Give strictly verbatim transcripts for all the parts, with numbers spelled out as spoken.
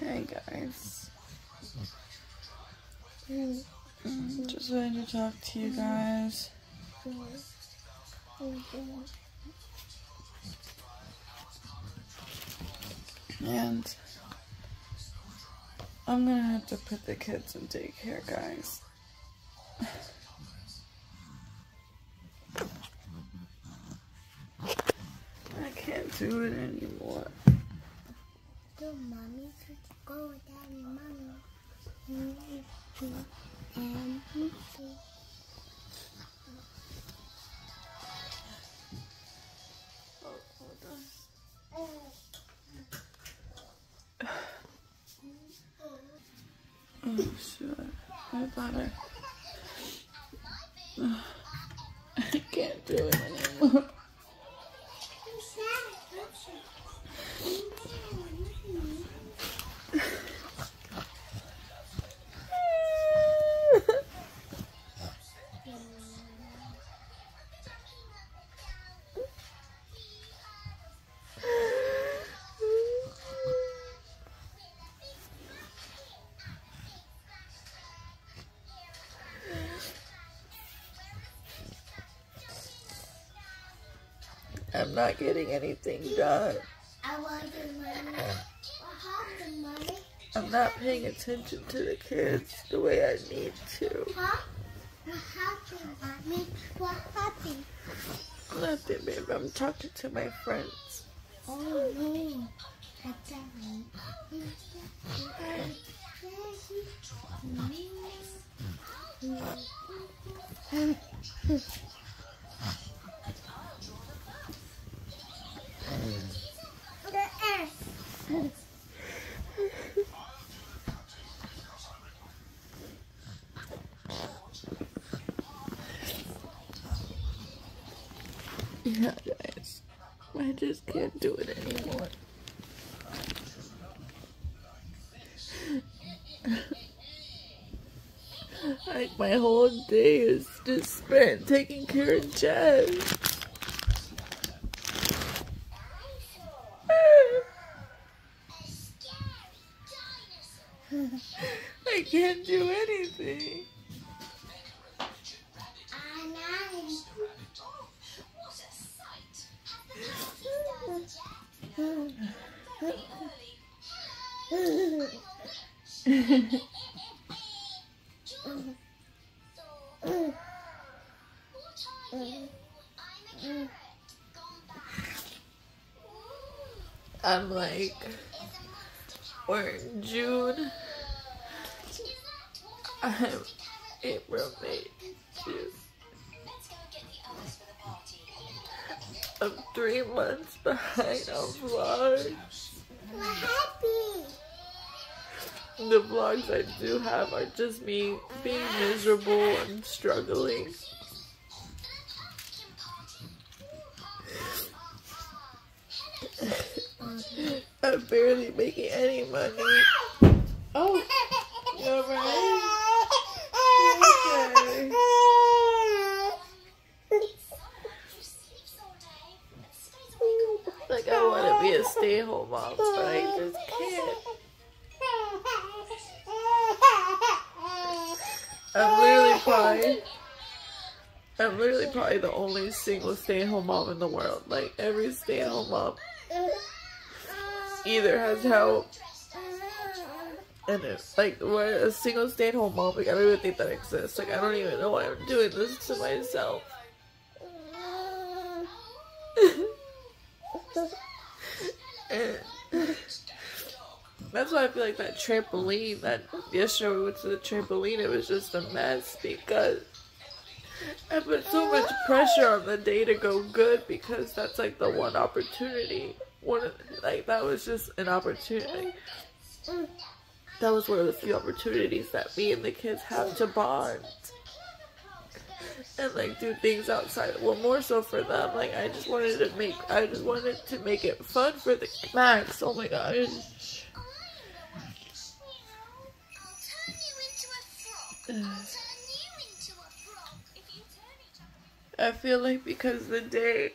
Hey guys, I'm just waiting to talk to you guys. And I'm gonna have to put the kids in daycare, guys. I can't do it anymore. Your mommy could go with daddy, mommy. And you see. Oh, hold on. Oh, sure. I bought her. Oh, I can't do it anymore. I'm not getting anything done. I want your money. What money? I'm not paying attention to the kids the way I need to. Huh? What happened, mommy? What happened? Nothing, babe. I'm talking to my friends. Oh, no. That's a Yeah, guys, I just can't do it anymore. Like, my whole day is just spent taking care of Jess. I can't do anything. I'm like, we're in June. I'm April, May, June. I'm three months behind on vlogs. We're happy. The vlogs I do have are just me being miserable and struggling. I'm barely making any money. Oh, you alright? Okay. Like, I want to be a stay-at-home mom, but I just can't. I'm literally probably, I'm literally probably the only single stay-at-home mom in the world. Like, every stay-at-home mom either has help, and it's like, we're a single stay-at-home mom. Like, I don't even think that exists. Like, I don't even know why I'm doing this to myself. And that's why I feel like that trampoline, that yesterday we went to the trampoline, it was just a mess because I put so much pressure on the day to go good, because that's like the one opportunity. One of, like, that was just an opportunity. That was one of the few opportunities that me and the kids have to bond and, like, do things outside. Well, more so for them. Like, I just wanted to make, I just wanted to make it fun for the Max. Oh my gosh. I feel like because the day,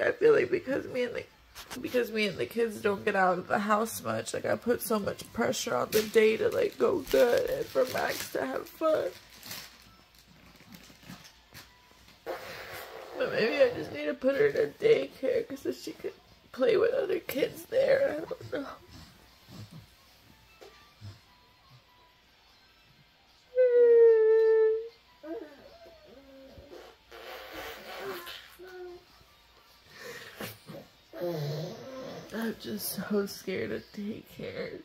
I feel like because me and the because me and the kids don't get out of the house much, like I put so much pressure on the day to like go good and for Max to have fun. But maybe I just need to put her in a daycare so she could play with other kids there. I don't know. I'm just so scared of daycares.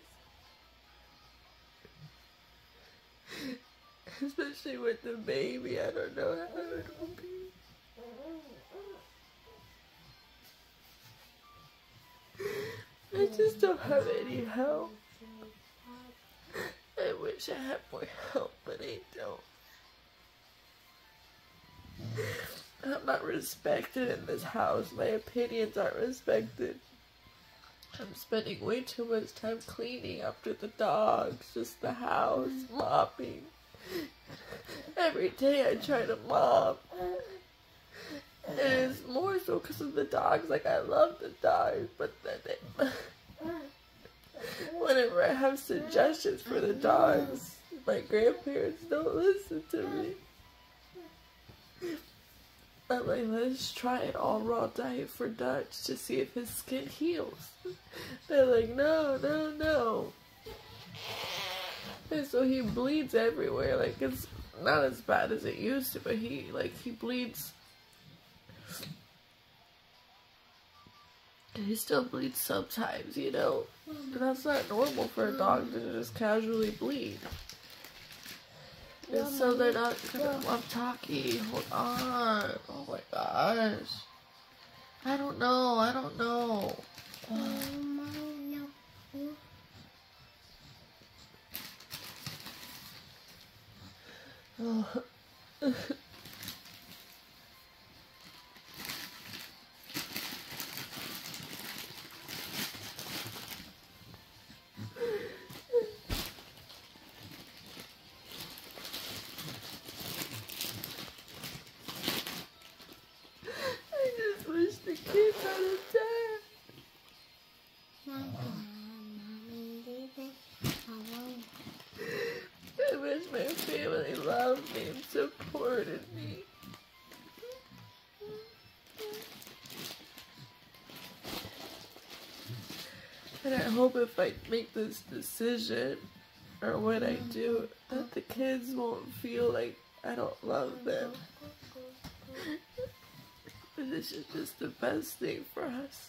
Especially with the baby, I don't know how it will be. I just don't have any help. I wish I had more help, but I don't. I'm not respected in this house. My opinions aren't respected. I'm spending way too much time cleaning after the dogs, just the house, mopping. Every day I try to mop. And it's more so because of the dogs. Like, I love the dogs, but then they, whenever I have suggestions for the dogs, my grandparents don't listen to me. I'm like, let's try an all-raw diet for Dutch to see if his skin heals. They're like, no, no, no. And so he bleeds everywhere. Like, it's not as bad as it used to, but he, like, he bleeds... He still bleeds sometimes, you know? But that's not normal for a dog to just casually bleed. And so they're not gonna, I'm talking, hold on, oh my gosh. I don't know, I don't know. Oh. Oh. Supported me. And I hope if I make this decision, or when I do, that the kids won't feel like I don't love them. But this is just the best thing for us.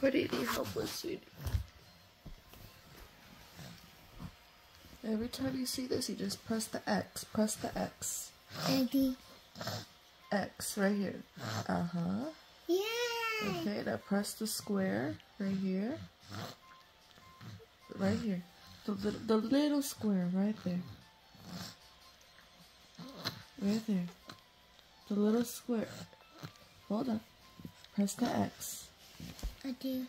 What do you need help with, sweetie? Every time you see this, you just press the X. Press the X. Eddie. X, right here. Uh-huh. Yeah. Okay, now press the square right here. Right here. The, the, the little square right there. Right there. The little square. Hold on. Press the X. Okay.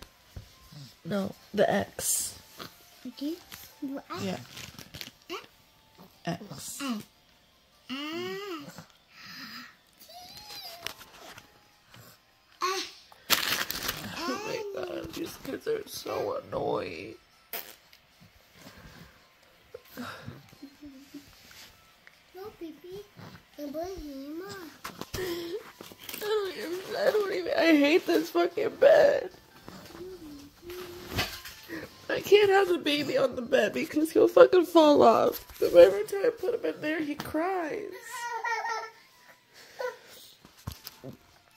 No, the X. Okay. Yeah. X. Oh my god, these kids are so annoying. No, baby. I'm I don't even, I hate this fucking bed. I can't have the baby on the bed because he'll fucking fall off. But every time I put him in there, he cries.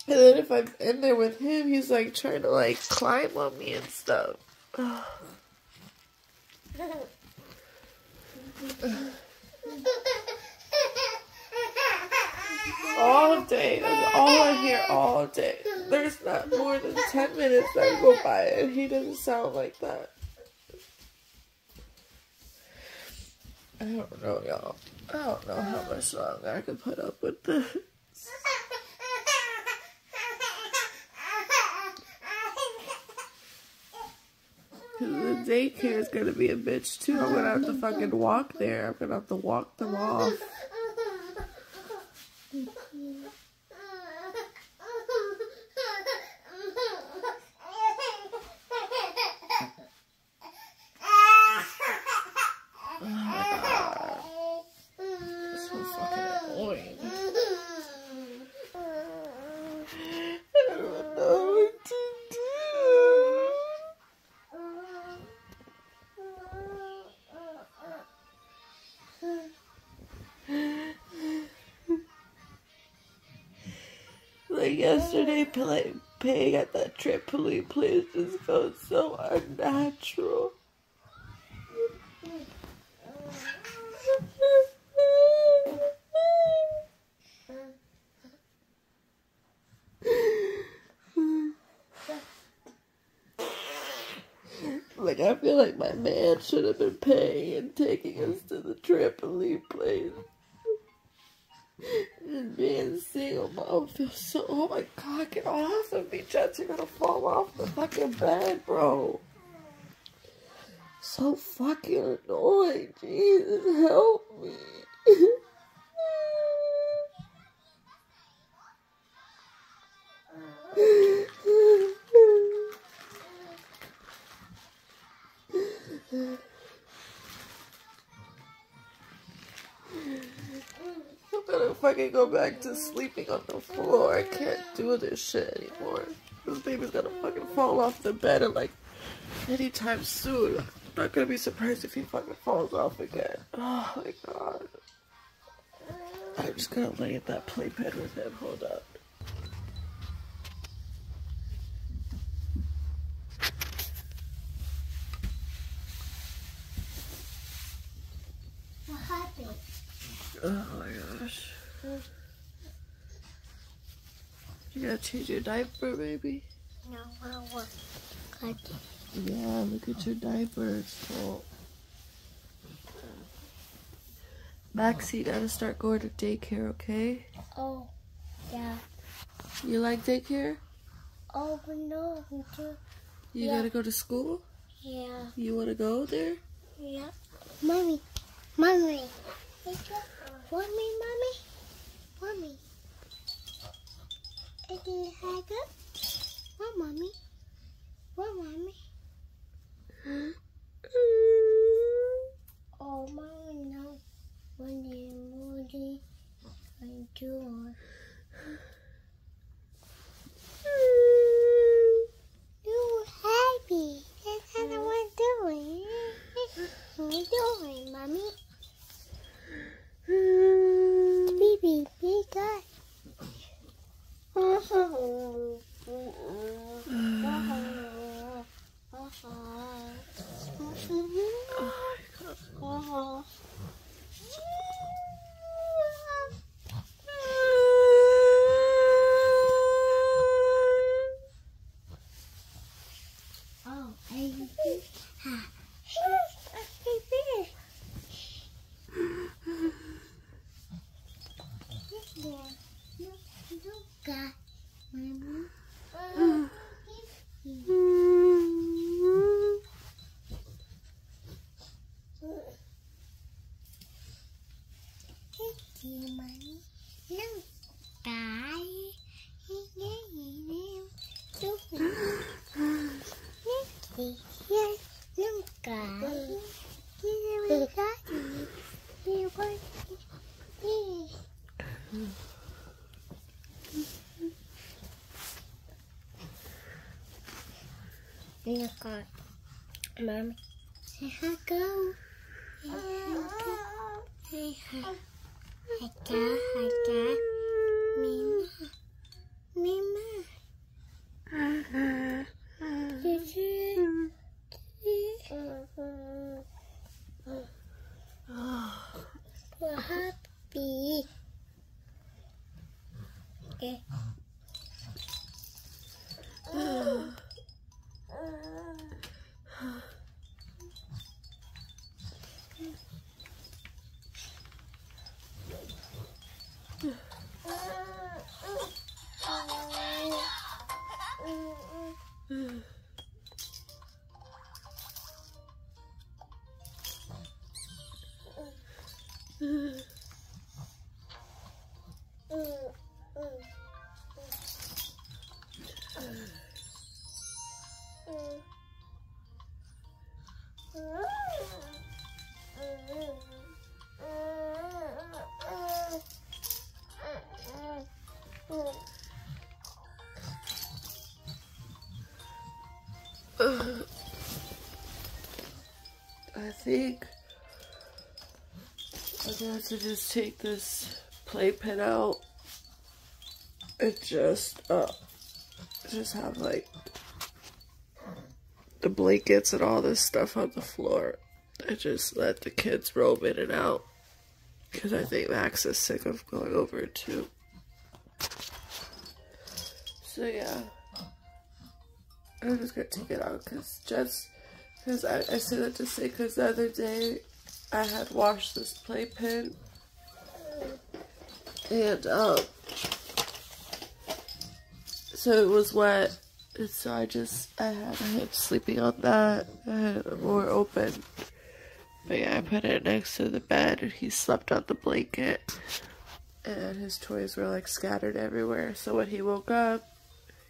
And then if I'm in there with him, he's like trying to like climb on me and stuff. All day. That's all I'm here all day. There's not more than ten minutes that go by and he doesn't sound like that. I don't know, y'all. I don't know how much longer I can put up with this. The daycare is gonna be a bitch too. I'm gonna have to fucking walk there. I'm gonna have to walk them off. Yesterday, like, paying at that Tripoli place just felt so unnatural. Like, I feel like my man should have been paying and taking us to the Tripoli place. Just being single, bro, feels so. Oh my god, get off of me, Jets. You're gonna fall off the fucking bed, bro. So fucking annoying. Jesus, help me. Fucking go back to sleeping on the floor. I can't do this shit anymore. This baby's gonna fucking fall off the bed and like anytime soon. I'm not gonna be surprised if he fucking falls off again. Oh my god. I'm just gonna lay in that playpen with him. Hold up. What happened? Oh my gosh. You gotta change your diaper, baby? No, I won't. I can't. Yeah, look at your diaper. It's full. Maxie, you gotta start going to daycare, okay? Oh, yeah. You like daycare? Oh, no, we do. You yeah. gotta go to school? Yeah. You wanna go there? Yeah. Mommy, mommy. Mommy, mommy. Mommy, I can hug up. What, mommy? What, mommy? Oh, mommy, no. When you moody, I do. You're happy. That's how I want doing. What are you doing, mommy? Baby, be good. Oh, oh, look at mommy. Say hi, go. Say hi, say hi. Hi, go, hi, go. Mima, Mima. I think I'm going to have to just take this playpen out and just, uh, just have like the blankets and all this stuff on the floor and just let the kids roam in and out, because I think Max is sick of going over it too. So yeah, I'm just going to take it out because just because I, I said that to say because the other day I had washed this playpen and um so it was wet, and so I just I had him sleeping on that. I had it more open, but yeah, I put it next to the bed and he slept on the blanket, and his toys were like scattered everywhere. So when he woke up,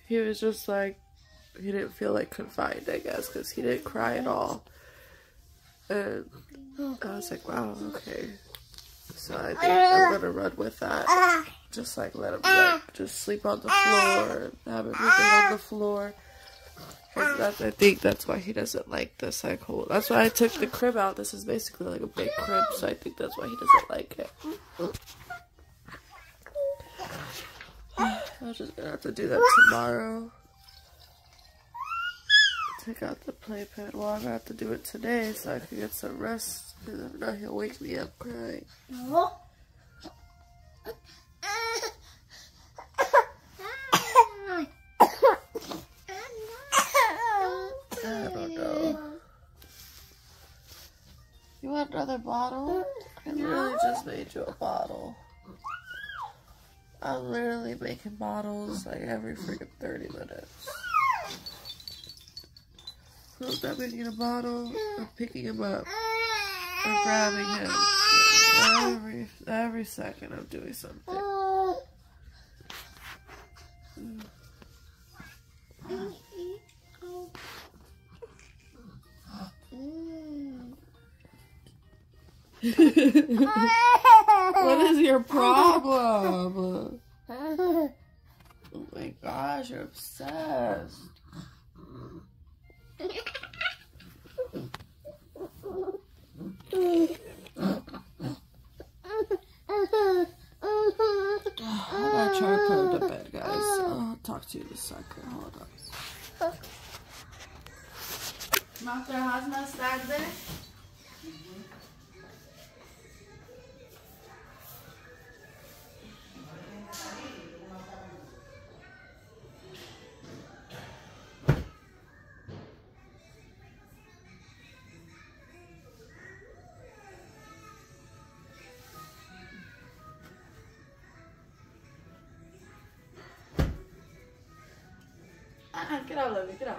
he was just like, he didn't feel like confined, I guess, because he didn't cry at all. And I was like, wow, okay. So I think I'm gonna run with that. Just like let him like, just sleep on the floor and have everything on the floor. And that's, I think that's why he doesn't like this like whole. That's why I took the crib out. This is basically like a big crib, so I think that's why he doesn't like it. I'm just gonna have to do that tomorrow. Take out the playpen. Well, I'm gonna have to do it today so I can get some rest, because if not, he'll wake me up crying. No. I don't know. You want another bottle? I literally just made you a bottle. I'm literally making bottles like every freaking thirty minutes. So I'm making a bottle, I'm picking him up, I'm grabbing him. Every, every second I'm doing something. What is your problem? Oh my gosh, you're obsessed. Oh, I gotta try to put him to bed, guys. I'll talk to you in a second. Hold on. Doctor, how's my side there? Get out, Lovey, get out.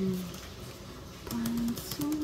Mm. Langsung.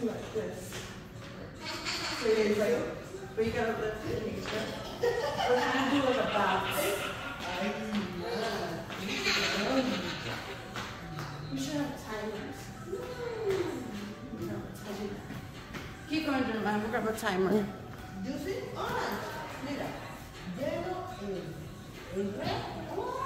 do like this. So you like, but you gotta lift it and you can do like a box. We should have timers. No, keep going, gentlemen. We'll grab a timer. Do you see? Orange. Mira. Yellow and red. Orange.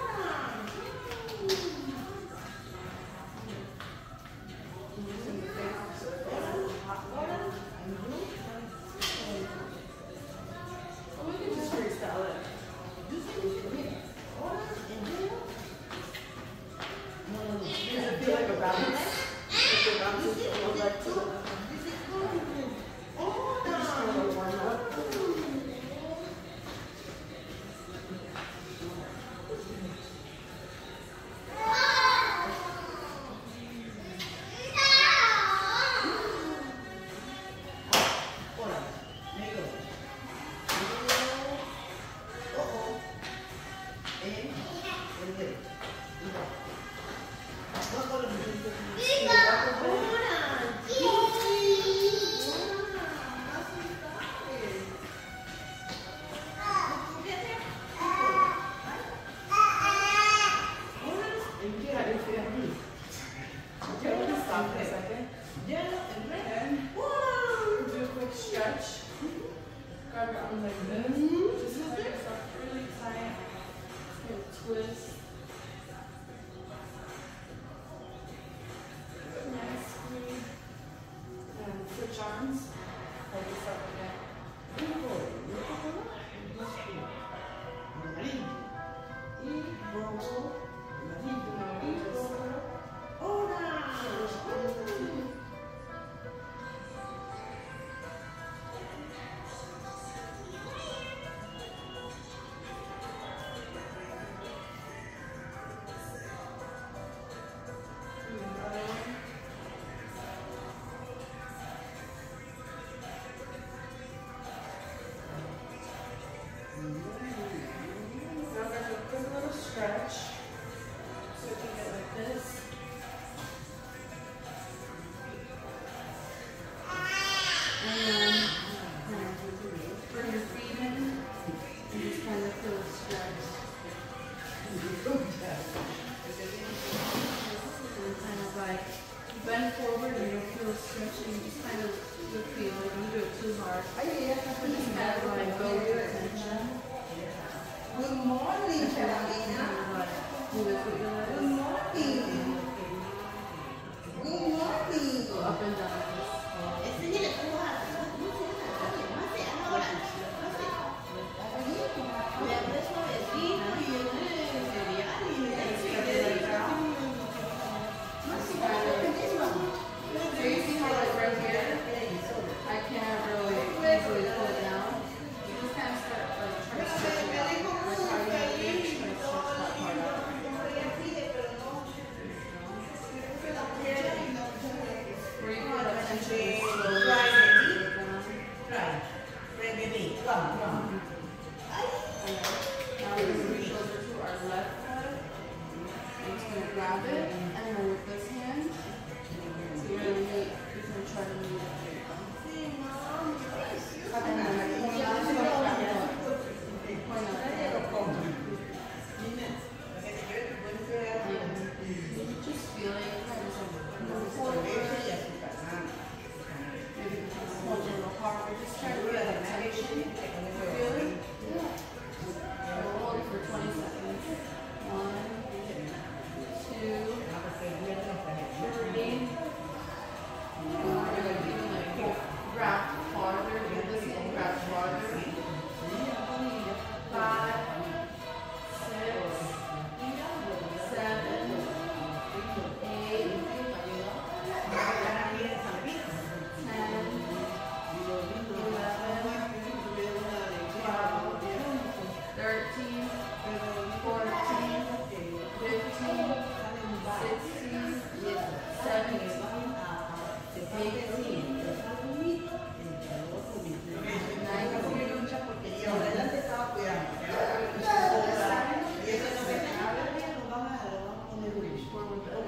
Pero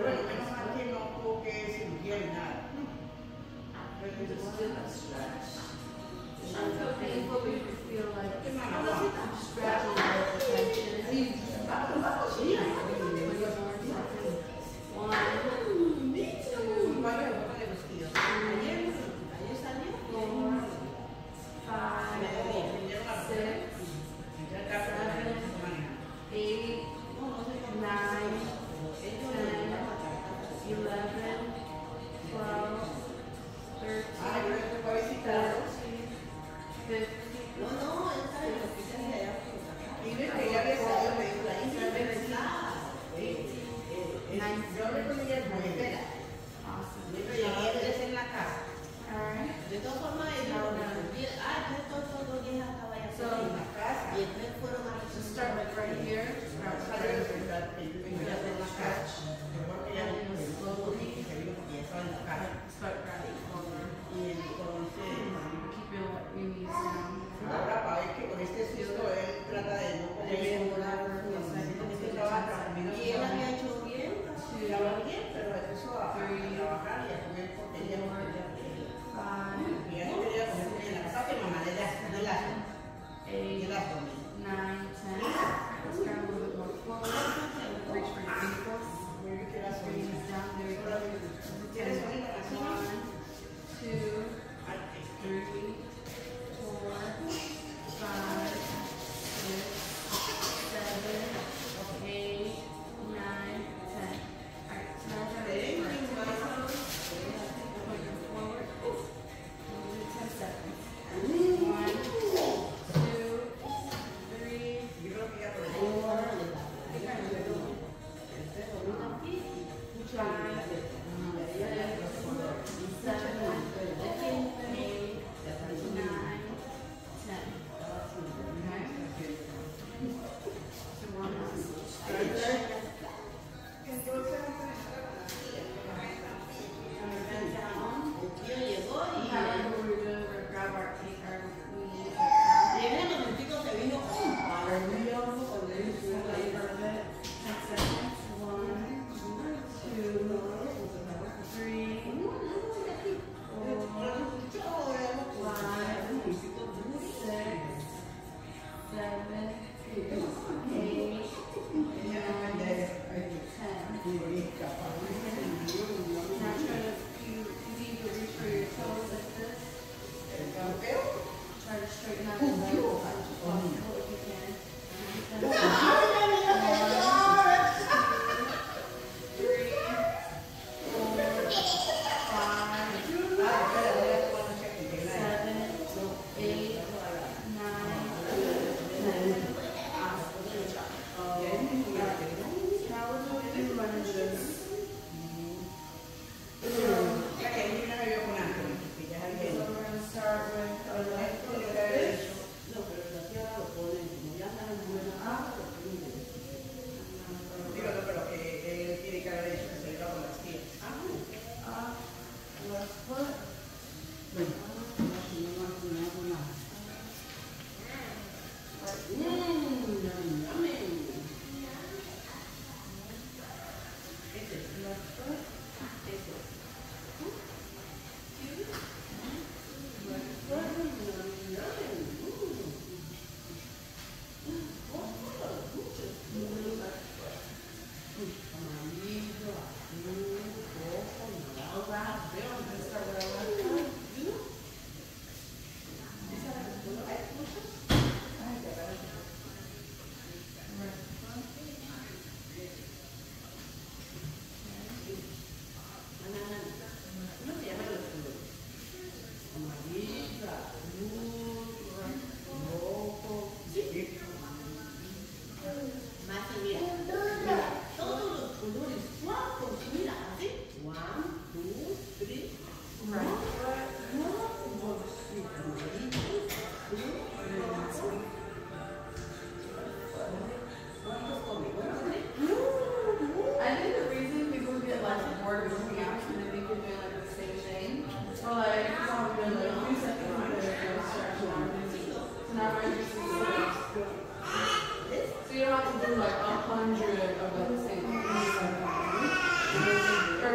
bueno, menos mal que no tuvo que cirugía. Or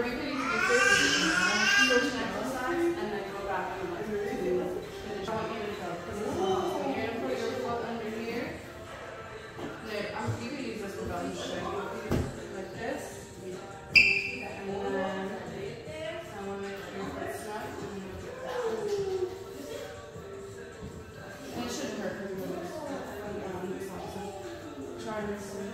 we could use the fifty, push my size, and then go back. top you want to finish. I want you to go because it's long. So you're going to put your foot under here. There, I'm, you can use this without you should. Like this. And then I want to make sure your foot's not. And it shouldn't hurt because it's awesome. Try this one.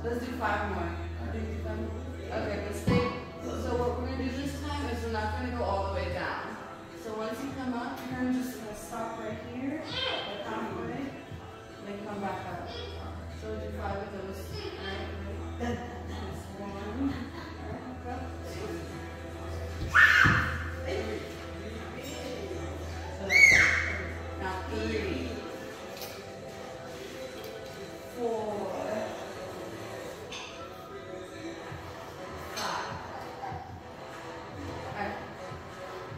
Let's do five more. Okay, but stay. So what we're going to do this time is we're not going to go all the way down. So once you come up, you're just going to stop right here, like halfway, and then come back up. So we'll do five of those. All right. One. Now three. Four.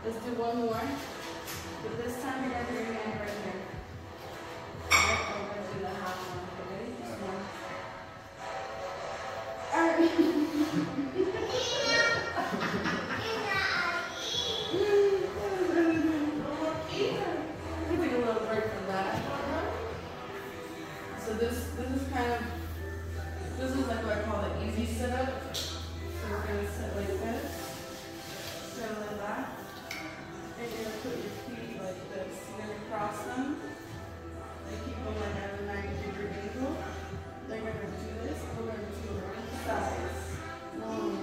Let's do one more, but this time you're going to put your hand right here. Alright, I'm going to do the half one. Ready? Just one. Alright. We'll take a little break from that. So this, this is kind of, this is like what I call the easy sit-up. So we're going to sit like this. So like that. And you're going to put your feet like this. You're going to cross them. They keep them like at a ninety degree angle. They're going to do this. We're going to do it on the sides. Long.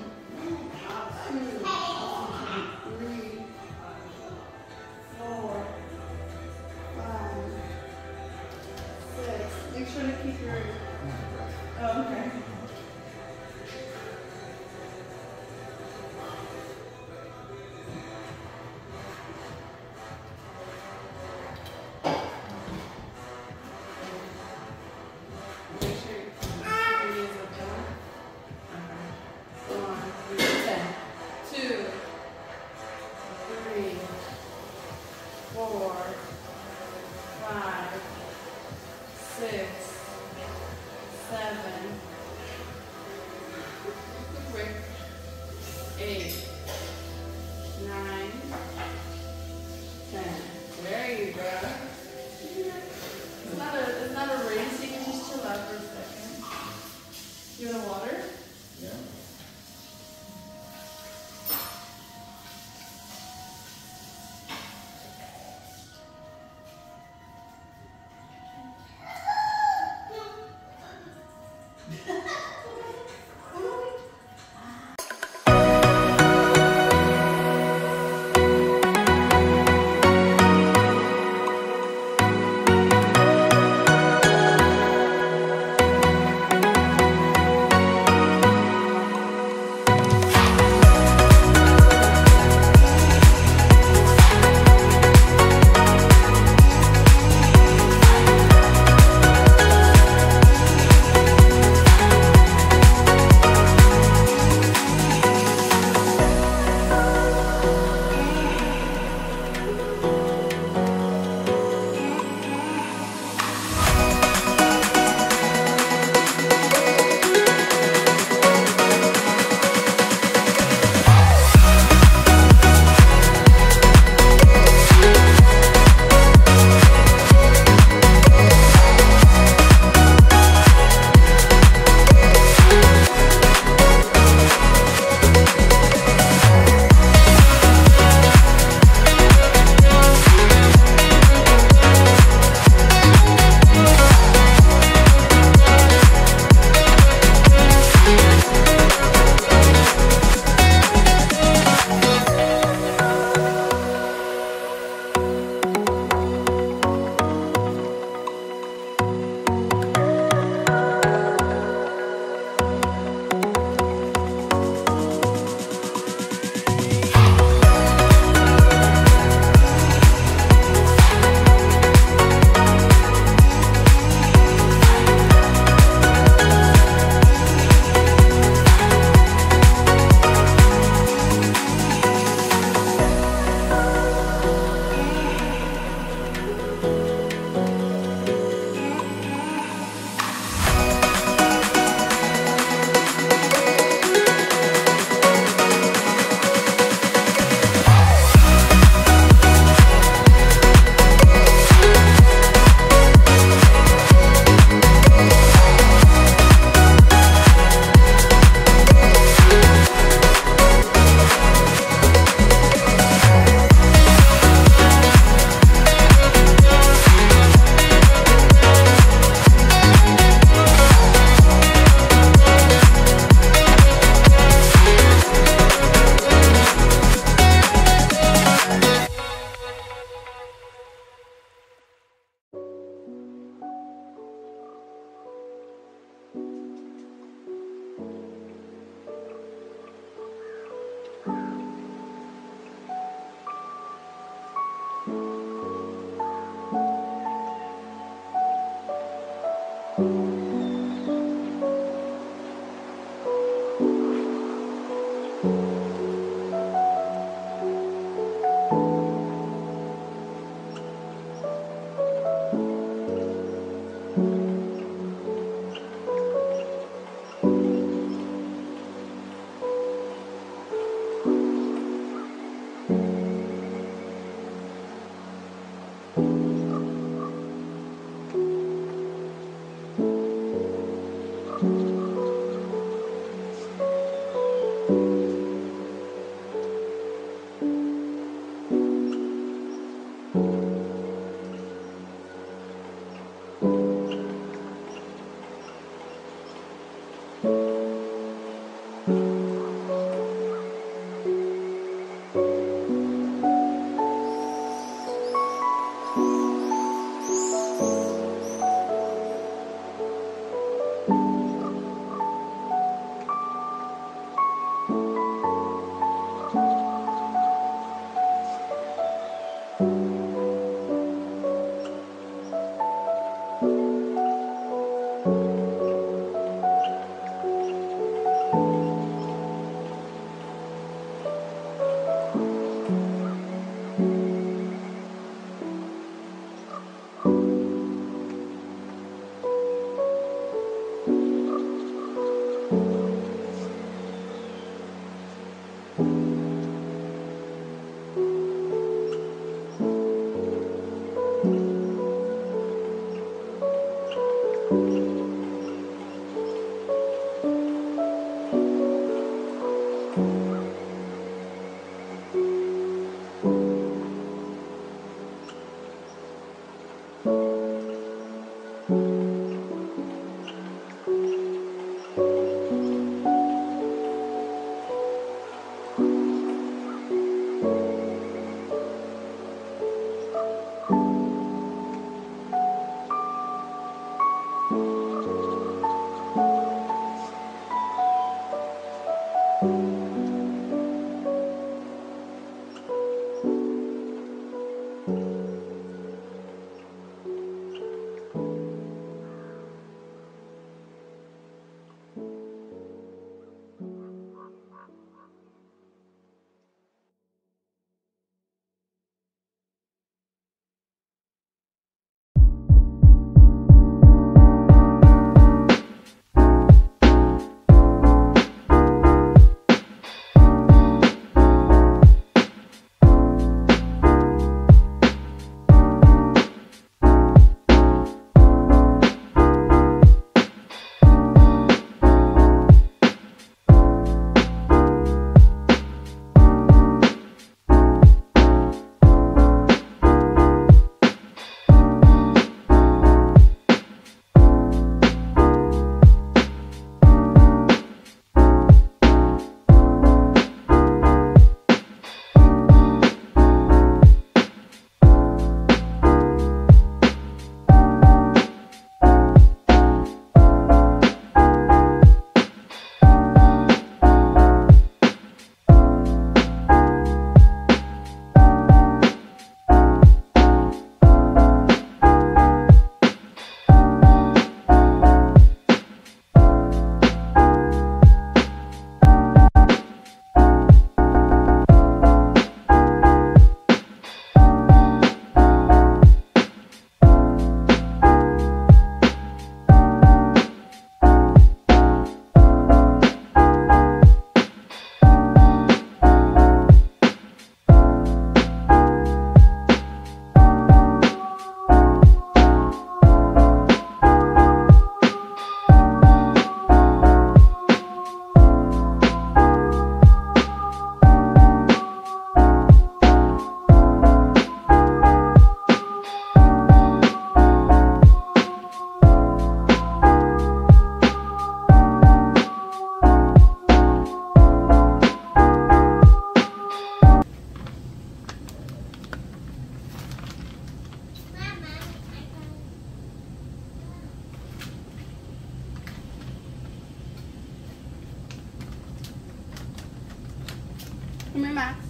Come here, Max.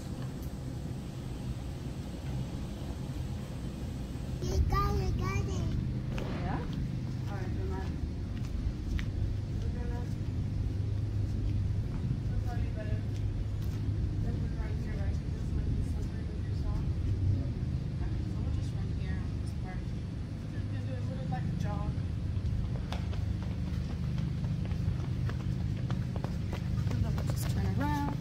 You got it, got it. Yeah? All right, then, Max. We're gonna... That's probably better. This one right here, right? This one is slippery with your song. Okay, so we'll just run here on this part. Just gonna do a little like a jog. And then we'll just turn around.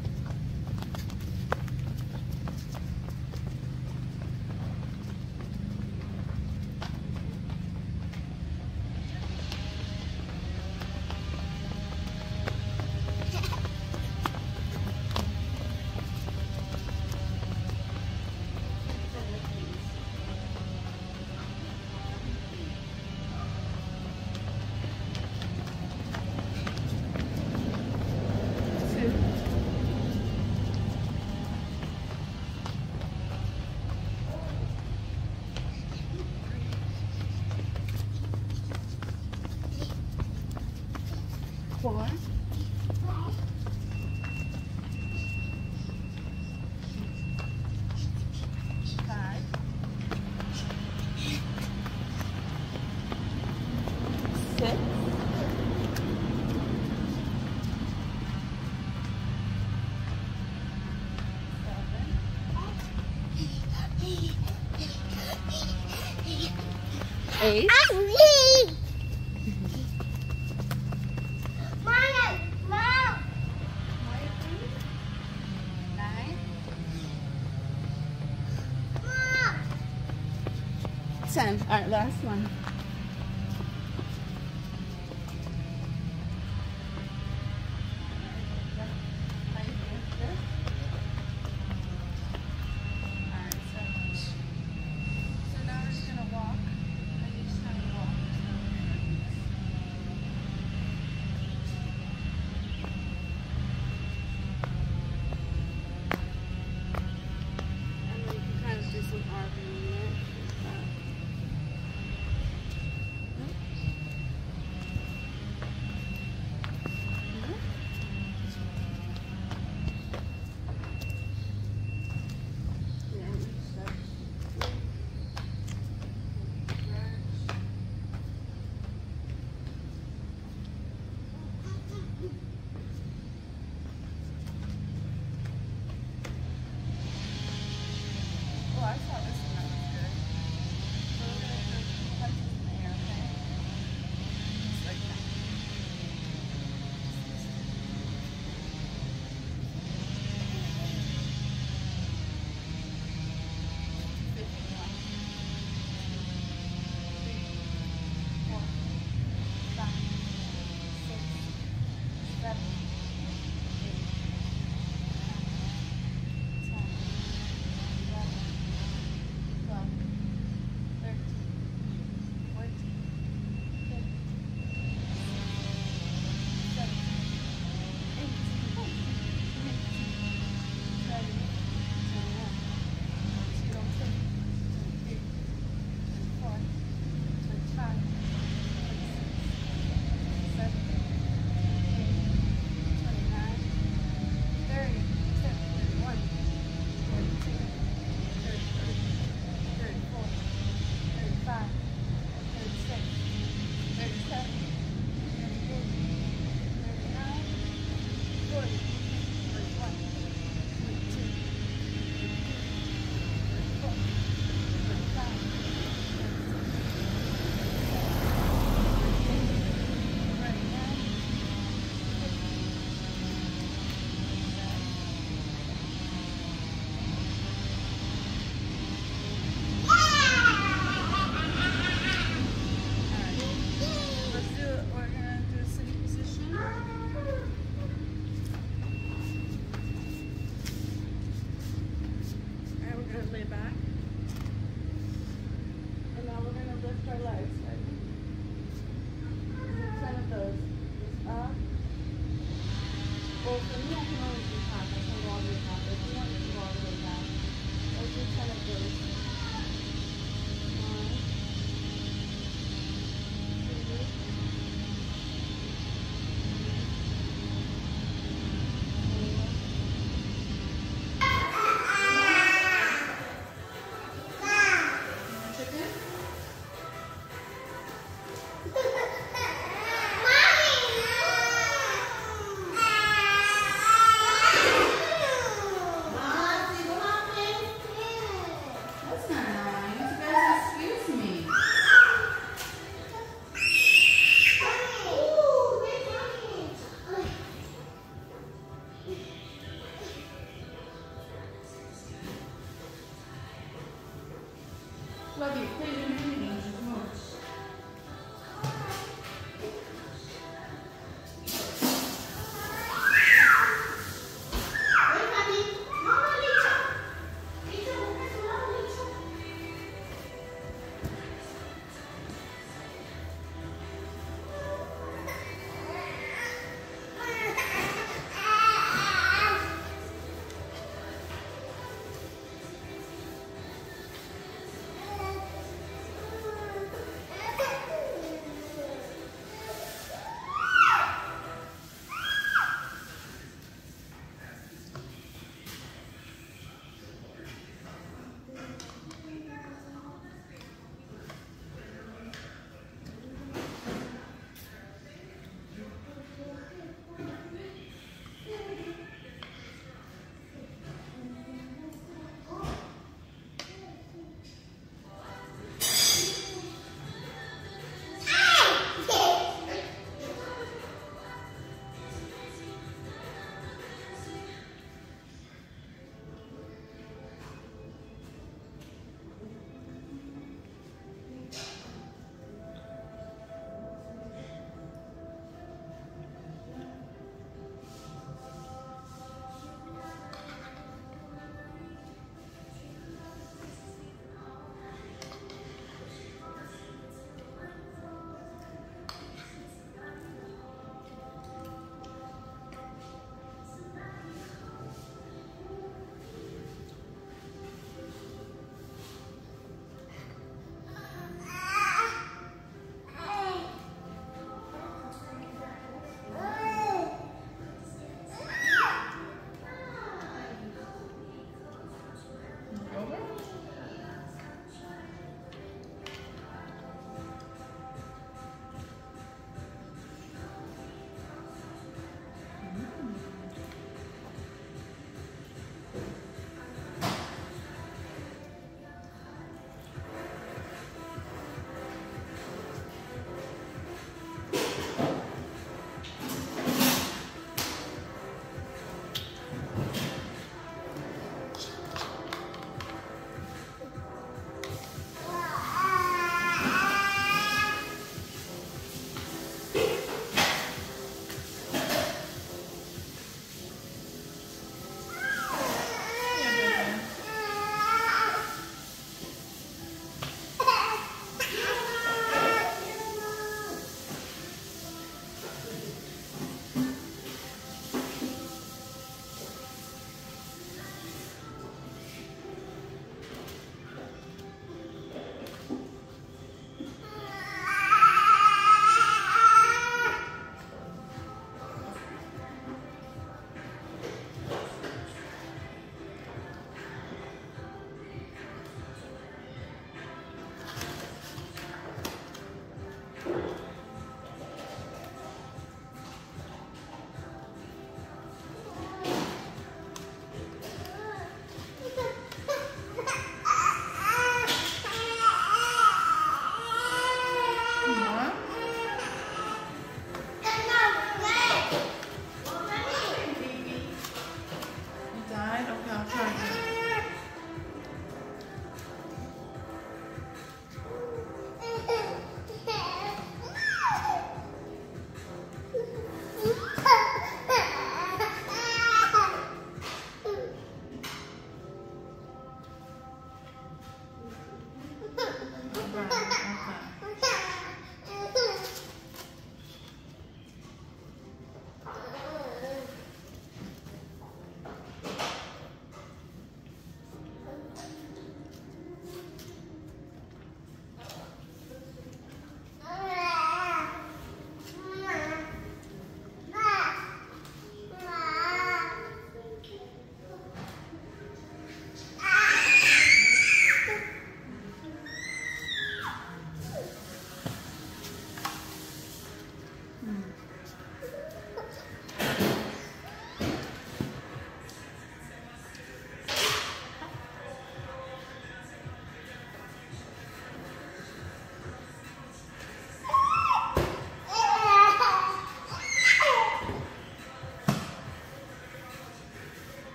Four. Five. Six. Seven. Eight. ten. All right, last one.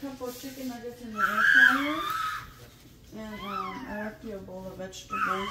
couple of chicken nuggets in the air fryer, and um, I left you a bowl of vegetables.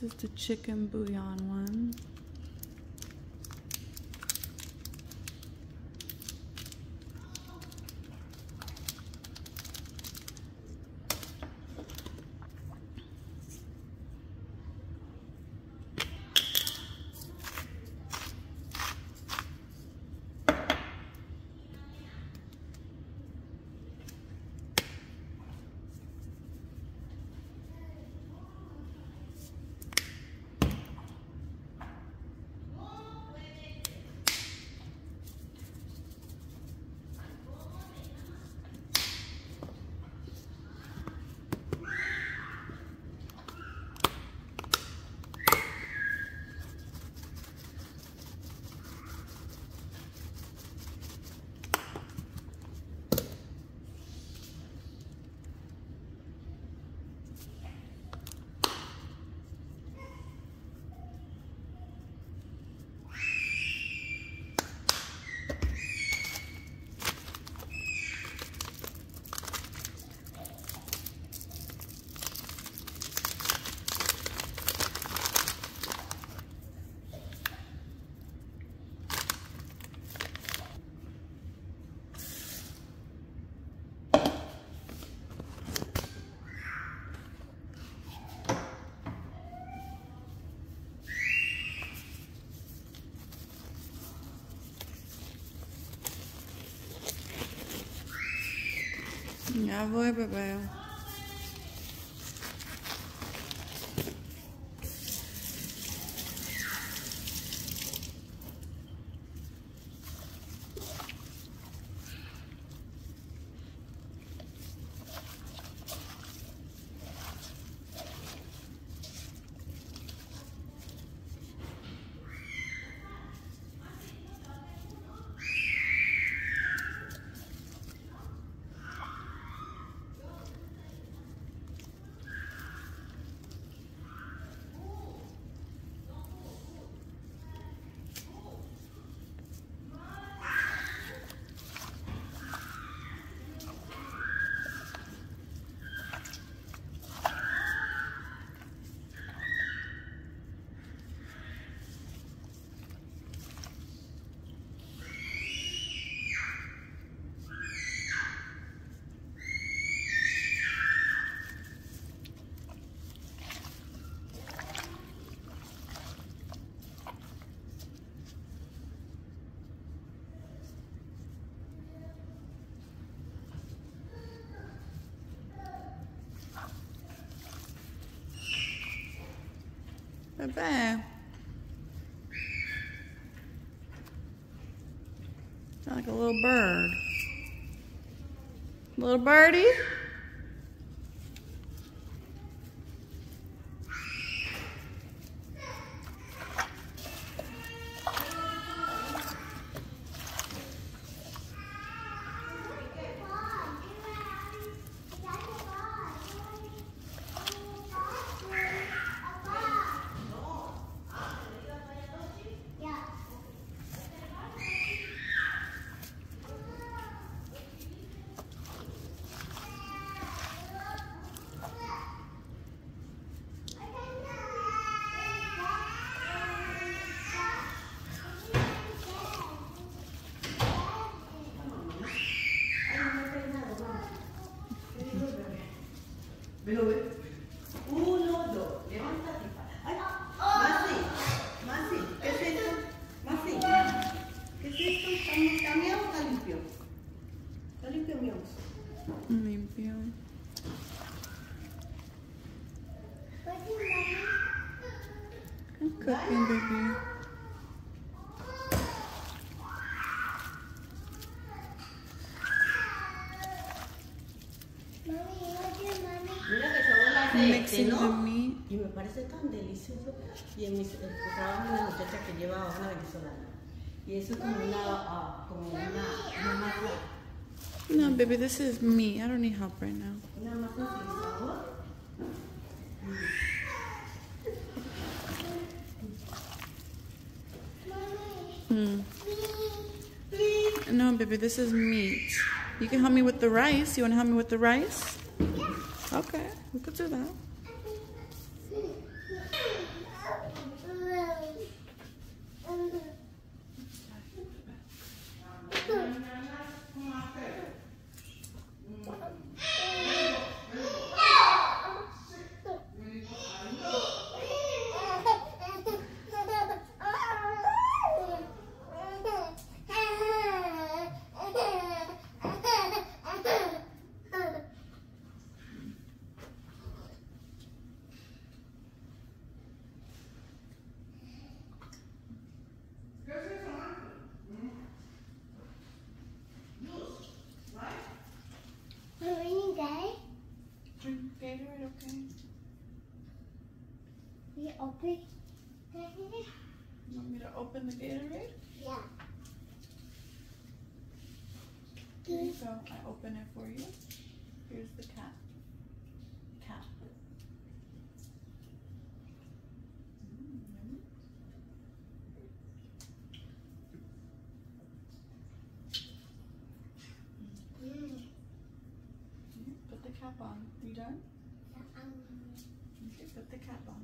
This is the chicken bouillon one. Já vou, bebê. Bebê. Sound like a little bird. Little birdie. Y me parece tan delicioso. Y en mis trabajo una muchacha que lleva una venezolana. Y eso es como una, uh, como una, una masa. No, baby, this is me. I don't need help right now. Una masa sin sabor. Mm. Mm. No, baby, this is meat. You can help me with the rice. You want to help me with the rice? Yeah. Okay, we could do that. You want me to open the Gatorade? Yeah. There you go. I open it for you. Here's the cap. Cap. Mm-hmm. Mm. Okay, put the cap on. You done? Yeah. Okay, put the cap on.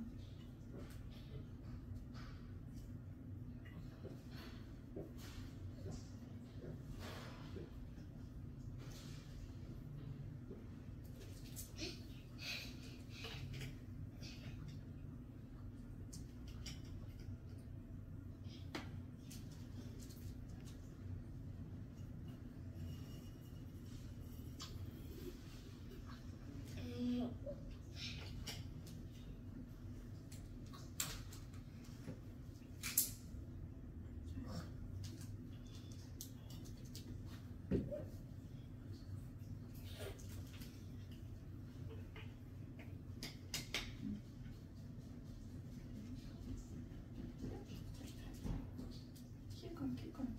Keep going, keep going.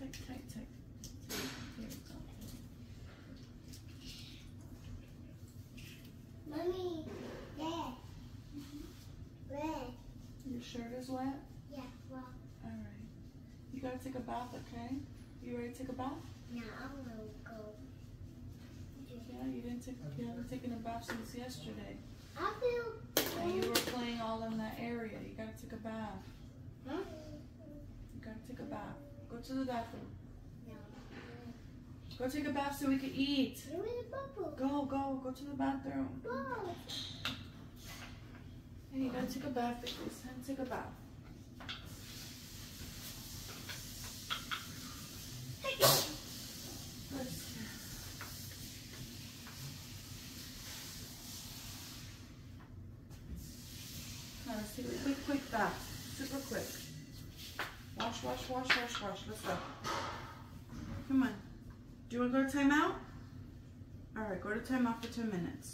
Tight, tight, tight. There we go. Mommy, Dad. Mm-hmm. Wet. Your shirt is wet? Yeah, wet. All right. You gotta take a bath, okay? You ready to take a bath? No, I'm gonna go. Yeah, you didn't take. You haven't taken a bath since yesterday. I feel good. And you were playing all in that area. You gotta take a bath. Huh? Gotta take a bath. Go to the bathroom. No. Go take a bath so we can eat. Go, go, go to the bathroom. Go. Hey, you gotta take a bath. It's time to take a bath. Now let's take a quick, quick bath. Super quick. Wash, wash, wash, wash, wash. Let's go. Come on. Do you want to go to timeout? All right, go to timeout for ten minutes.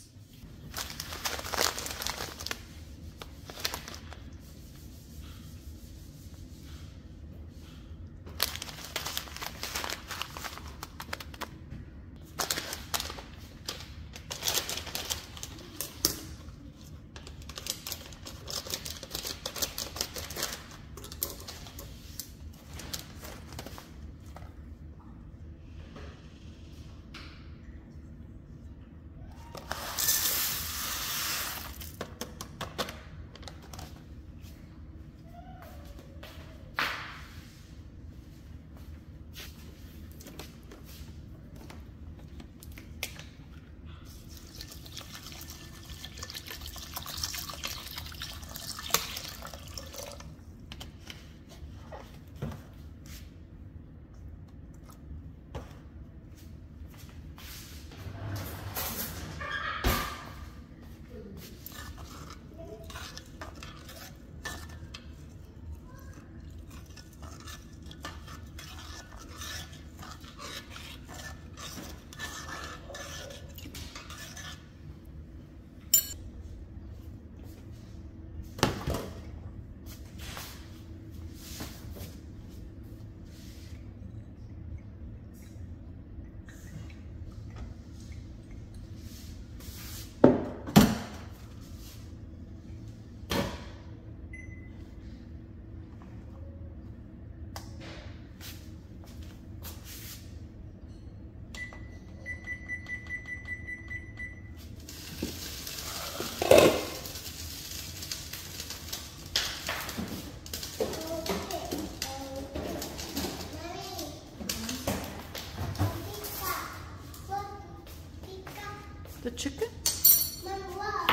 The chicken? Mommy, what?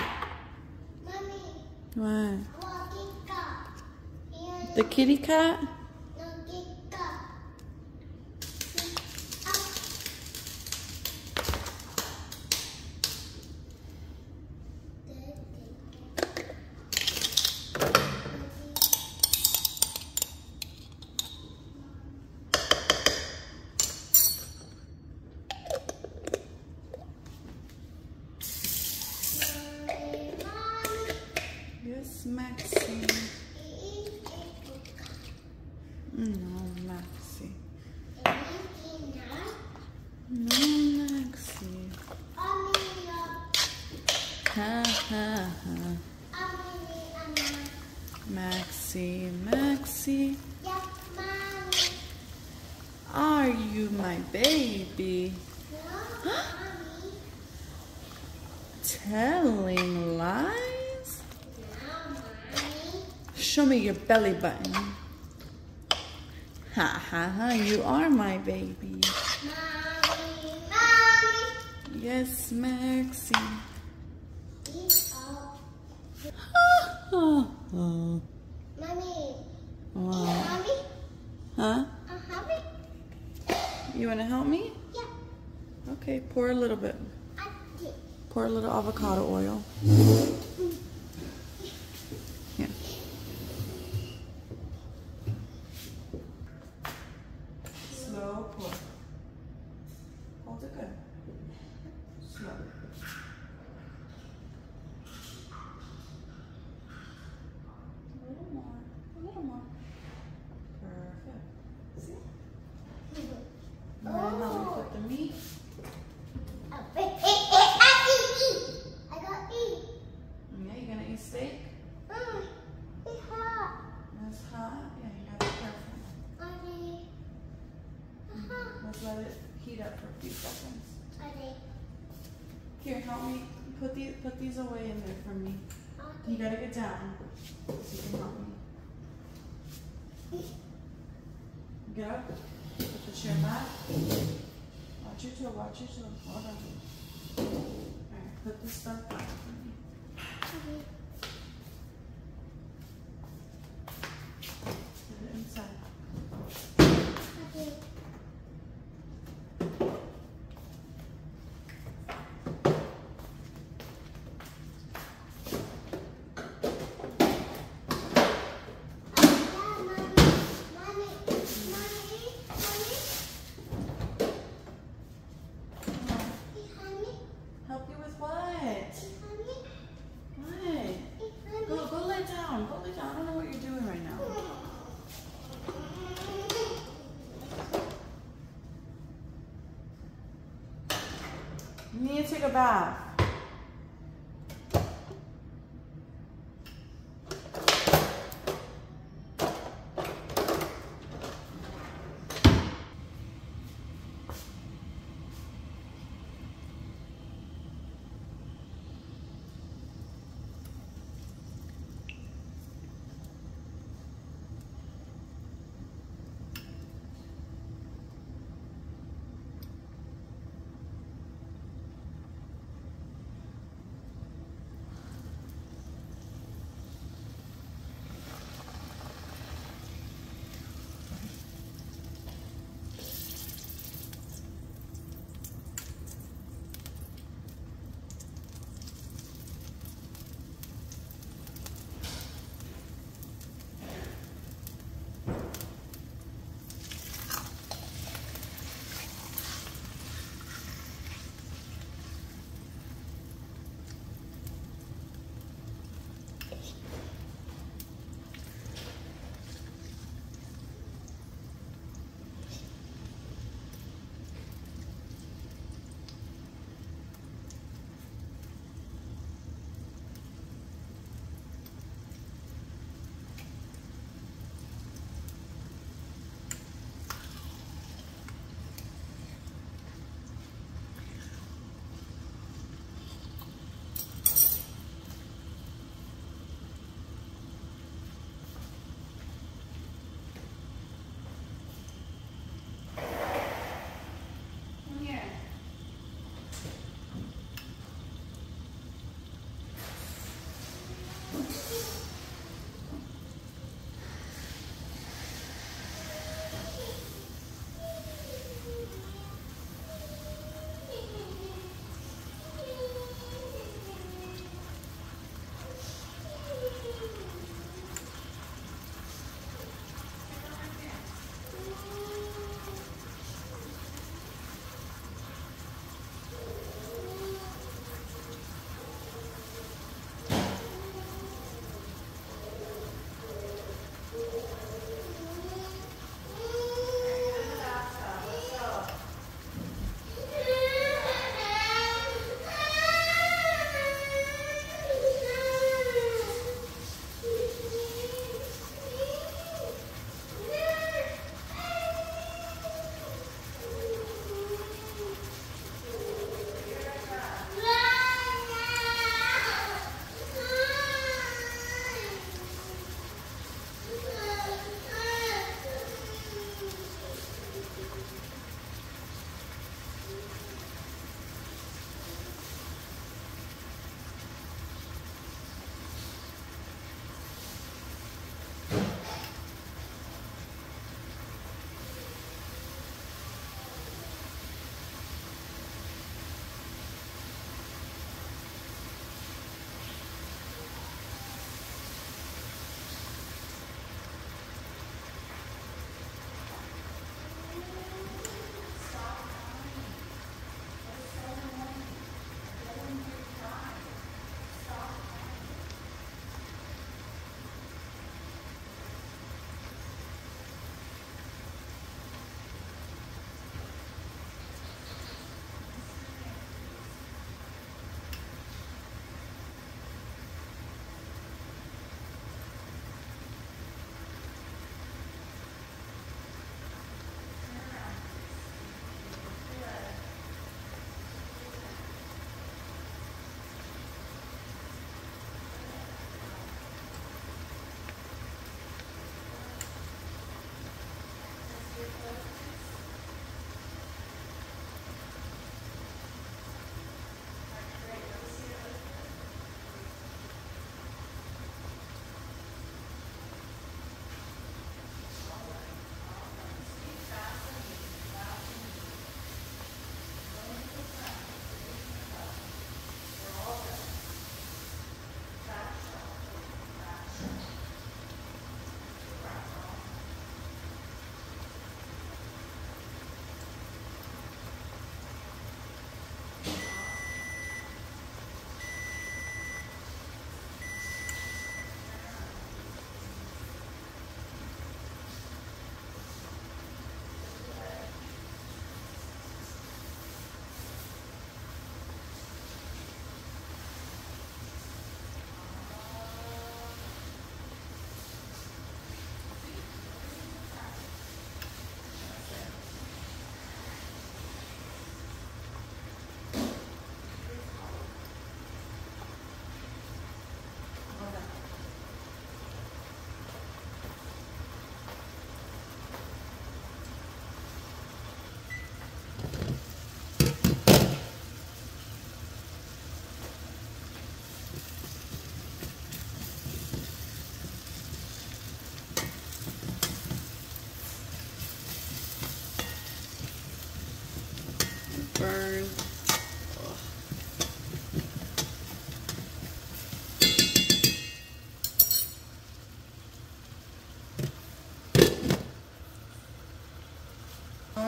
Mommy. What? The kitty cat? No, kitty cat. Maxine. No, Maxi. No, Maxi. Ha, ha, ha. Maxi, Maxi. Are you my baby? Telling lies? Show me your belly button. Ha ha ha, you are my baby. Mommy, mommy. Yes, Maxi. Oh. Mommy. Wow. Mommy? Huh? I'm hungry. You want to help me? Yeah. Okay, pour a little bit. Pour a little avocado oil. Yeah. Slow pour. Hold it good. Slow. A little more. A little more. Perfect. See? Now oh. Put the meat. Steak? Mm, it's hot. It's hot? Yeah, you gotta be careful. Okay. Uh-huh. Let's let it heat up for a few seconds. Okay. Here, help me put these put these away in there for me. Okay. You gotta get down so you can help me. Get up. Put the chair back. Watch your toe, watch your toe. Hold on. Alright, put this stuff back for me. Okay. You need to take a bath.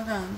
jogando.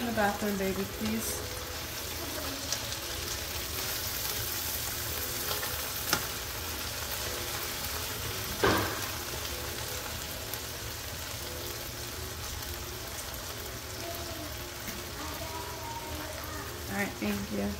in the bathroom, baby, please. All right, thank you.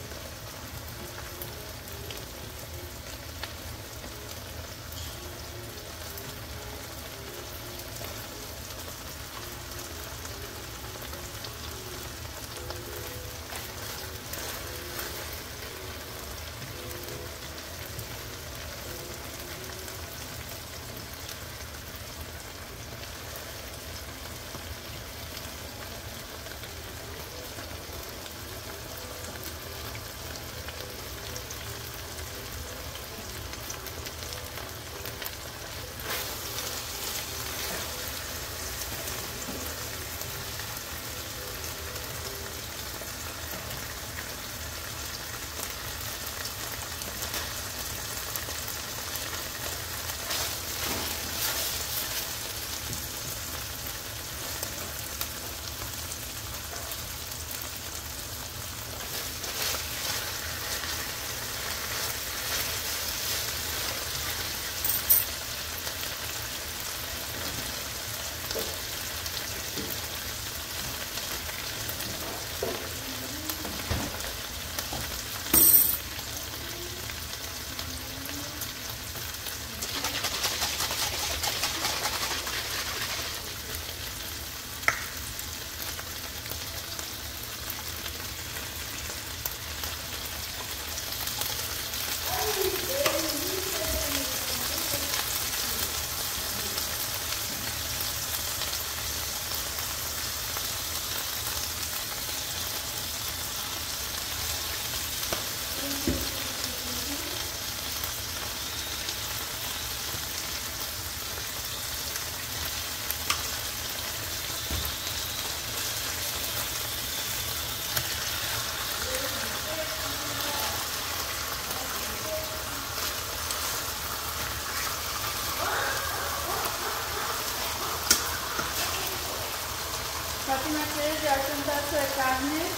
That's a cabinet.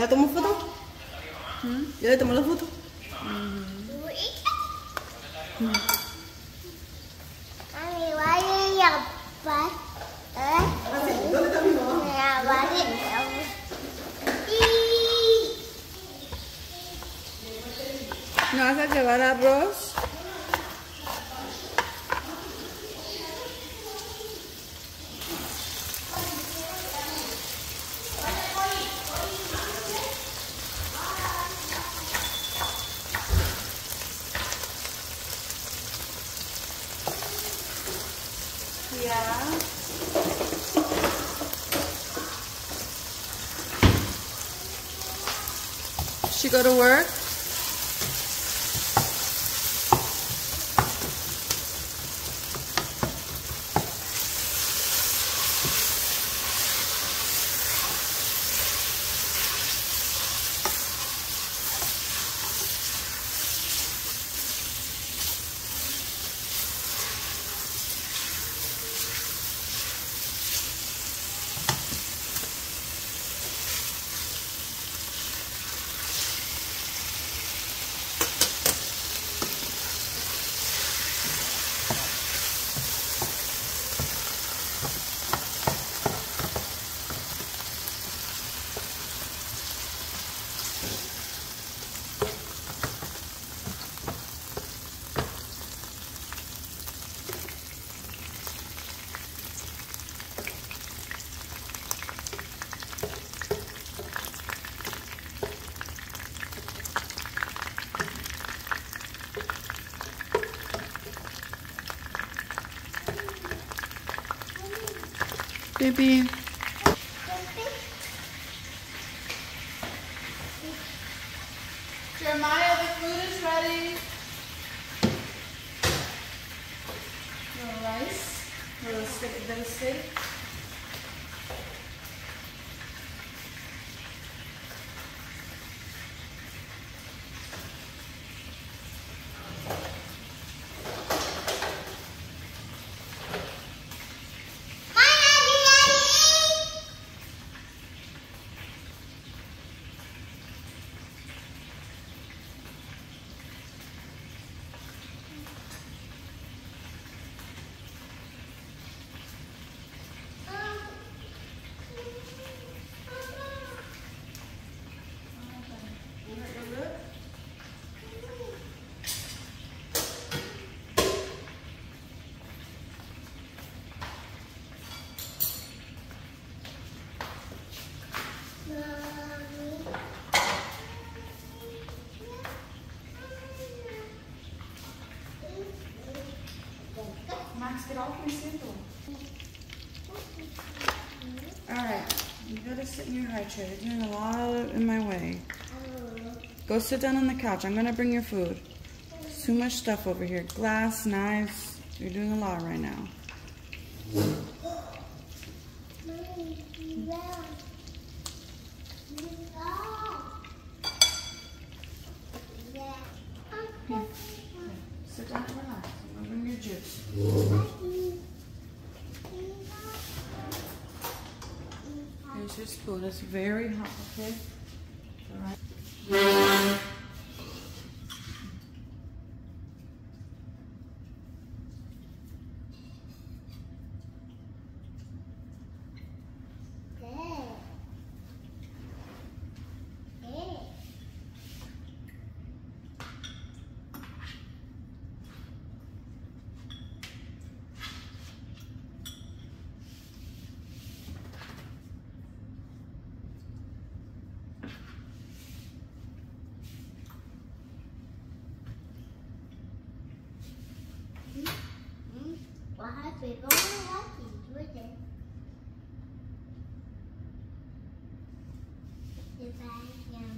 ¿Ya tomó foto? ¿Ya le tomó la foto? ¿No vas a llevar arroz? she go to work. Baby. Jeremiah, the food is ready. A little rice, a little stick, a bit of steak. Get off my sandal. Alright, you gotta sit in your high chair. You're doing a lot in my way. Go sit down on the couch. I'm gonna bring your food. There's too much stuff over here. Glass, knives. You're doing a lot right now. Here. Sit down and relax. I'm gonna bring your juice. Here's your spoon. It's very hot, okay? All right. Happy, but we're happy. If I can.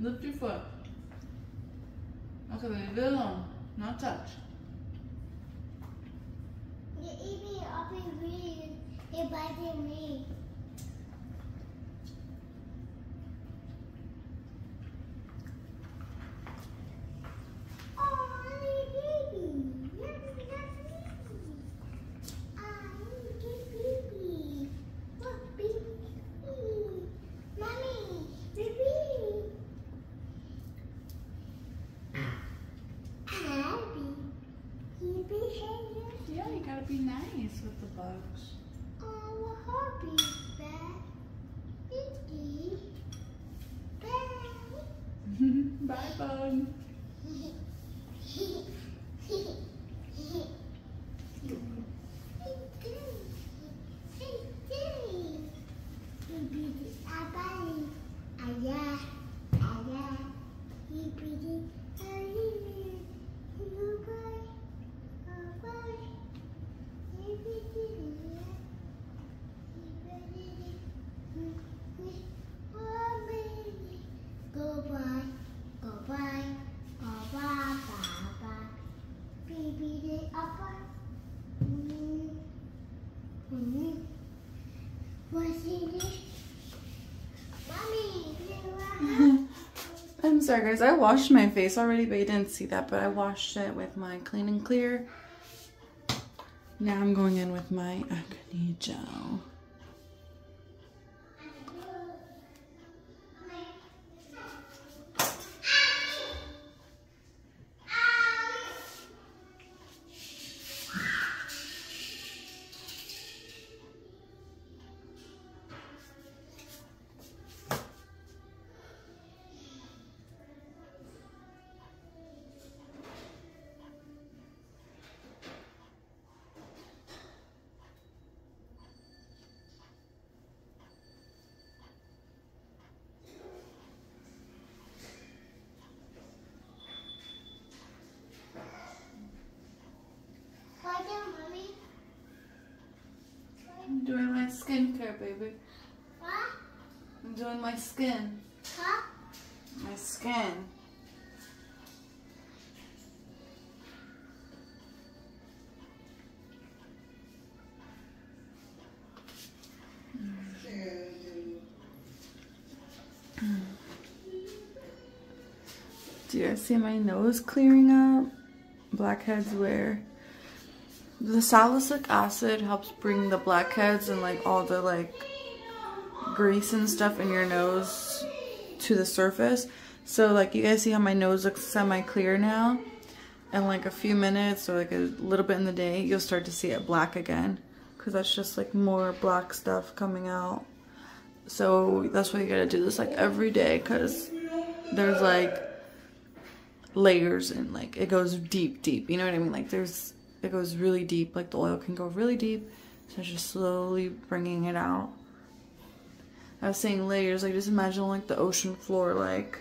Lift your foot. Okay, leave it alone. Not touch. You eat me up and breathe. You're biting me. Sorry guys, I washed my face already, but you didn't see that, but I washed it with my Clean and Clear. Now I'm going in with my acne gel. Skincare, baby. Huh? I'm doing my skin. Huh? My skin. Do you guys see my nose clearing up? Blackheads where? The salicylic acid helps bring the blackheads and like all the like grease and stuff in your nose to the surface. So like you guys see how my nose looks semi-clear now? In like a few minutes or like a little bit in the day, you'll start to see it black again. Because that's just like more black stuff coming out. So that's why you gotta do this like every day, because there's like layers and like it goes deep, deep. You know what I mean? Like there's... It goes really deep, like the oil can go really deep, so just slowly bringing it out. I was saying layers, like just imagine like the ocean floor, like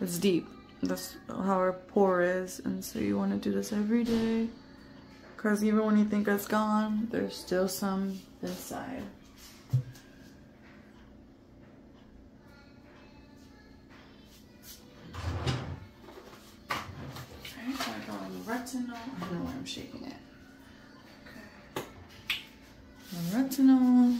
it's deep. That's how our pore is, and so you want to do this every day, because even when you think it's gone, there's still some inside. Okay, so I got on the retinol. I don't know why I'm shaking it. Okay, the retinol.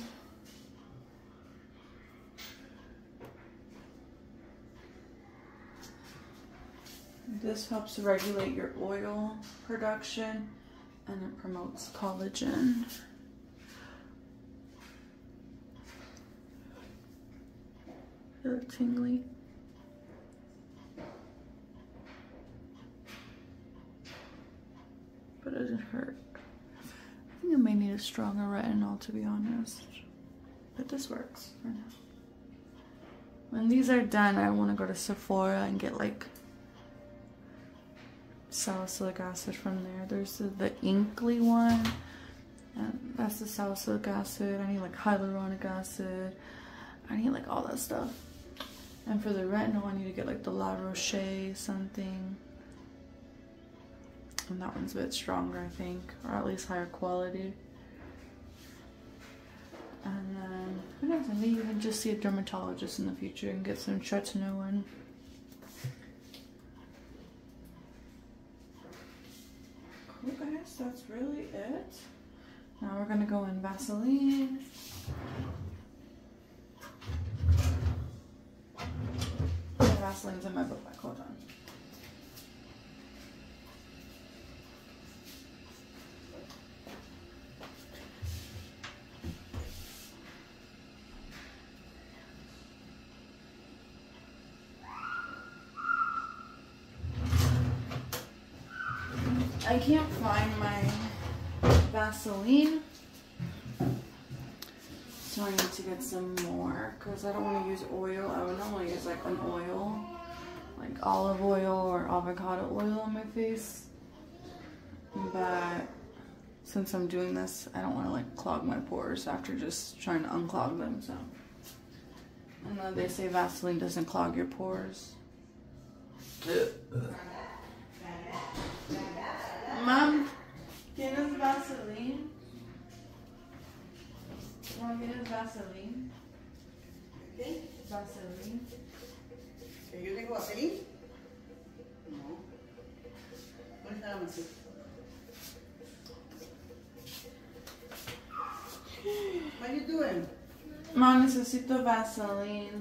This helps regulate your oil production, and it promotes collagen. Feel it tingly. But it doesn't hurt. I think I may need a stronger retinol, to be honest. But this works for now. When these are done, I want to go to Sephora and get like salicylic acid from there. There's the, the Inkly one, and that's the salicylic acid. I need like hyaluronic acid. I need like all that stuff. And for the retinol, I need to get like the La Roche something, and that one's a bit stronger, I think, or at least higher quality. And then who knows, I may even just see a dermatologist in the future and get some tretinoin. Guys, that's really it. Now we're gonna go in Vaseline. The Vaseline's in my book bag, hold on. I can't find my Vaseline, so I need to get some more, because I don't want to use oil. I would normally use like an oil, like olive oil or avocado oil on my face, but since I'm doing this, I don't want to like clog my pores after just trying to unclog them. So I know they say Vaseline doesn't clog your pores. Mom, ¿tienes Vaseline? Mom, ¿tienes Vaseline? ¿Qué? Vaseline. ¿Que yo tengo Vaseline? No. ¿Cuál está la Vaseline? What are you doing? Mom, necesito Vaseline.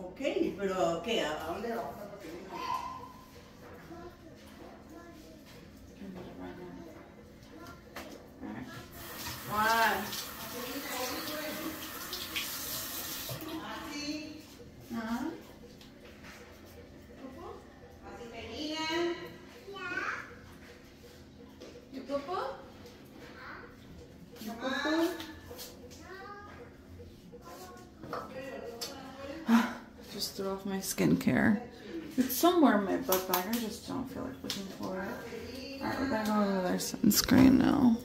Okay, pero ¿qué? ¿A dónde lo vas a poner? Wow. Huh? Just threw off my skincare. It's somewhere in my book bag. I just don't feel like looking for it. Alright, we're gonna go to another sunscreen now.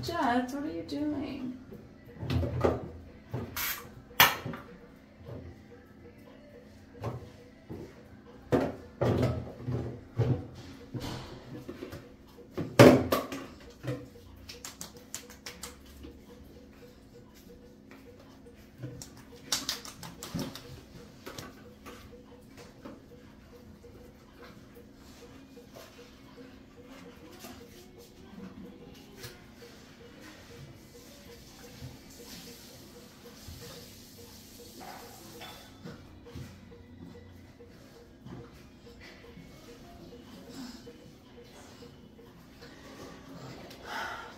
Jets, what are you doing?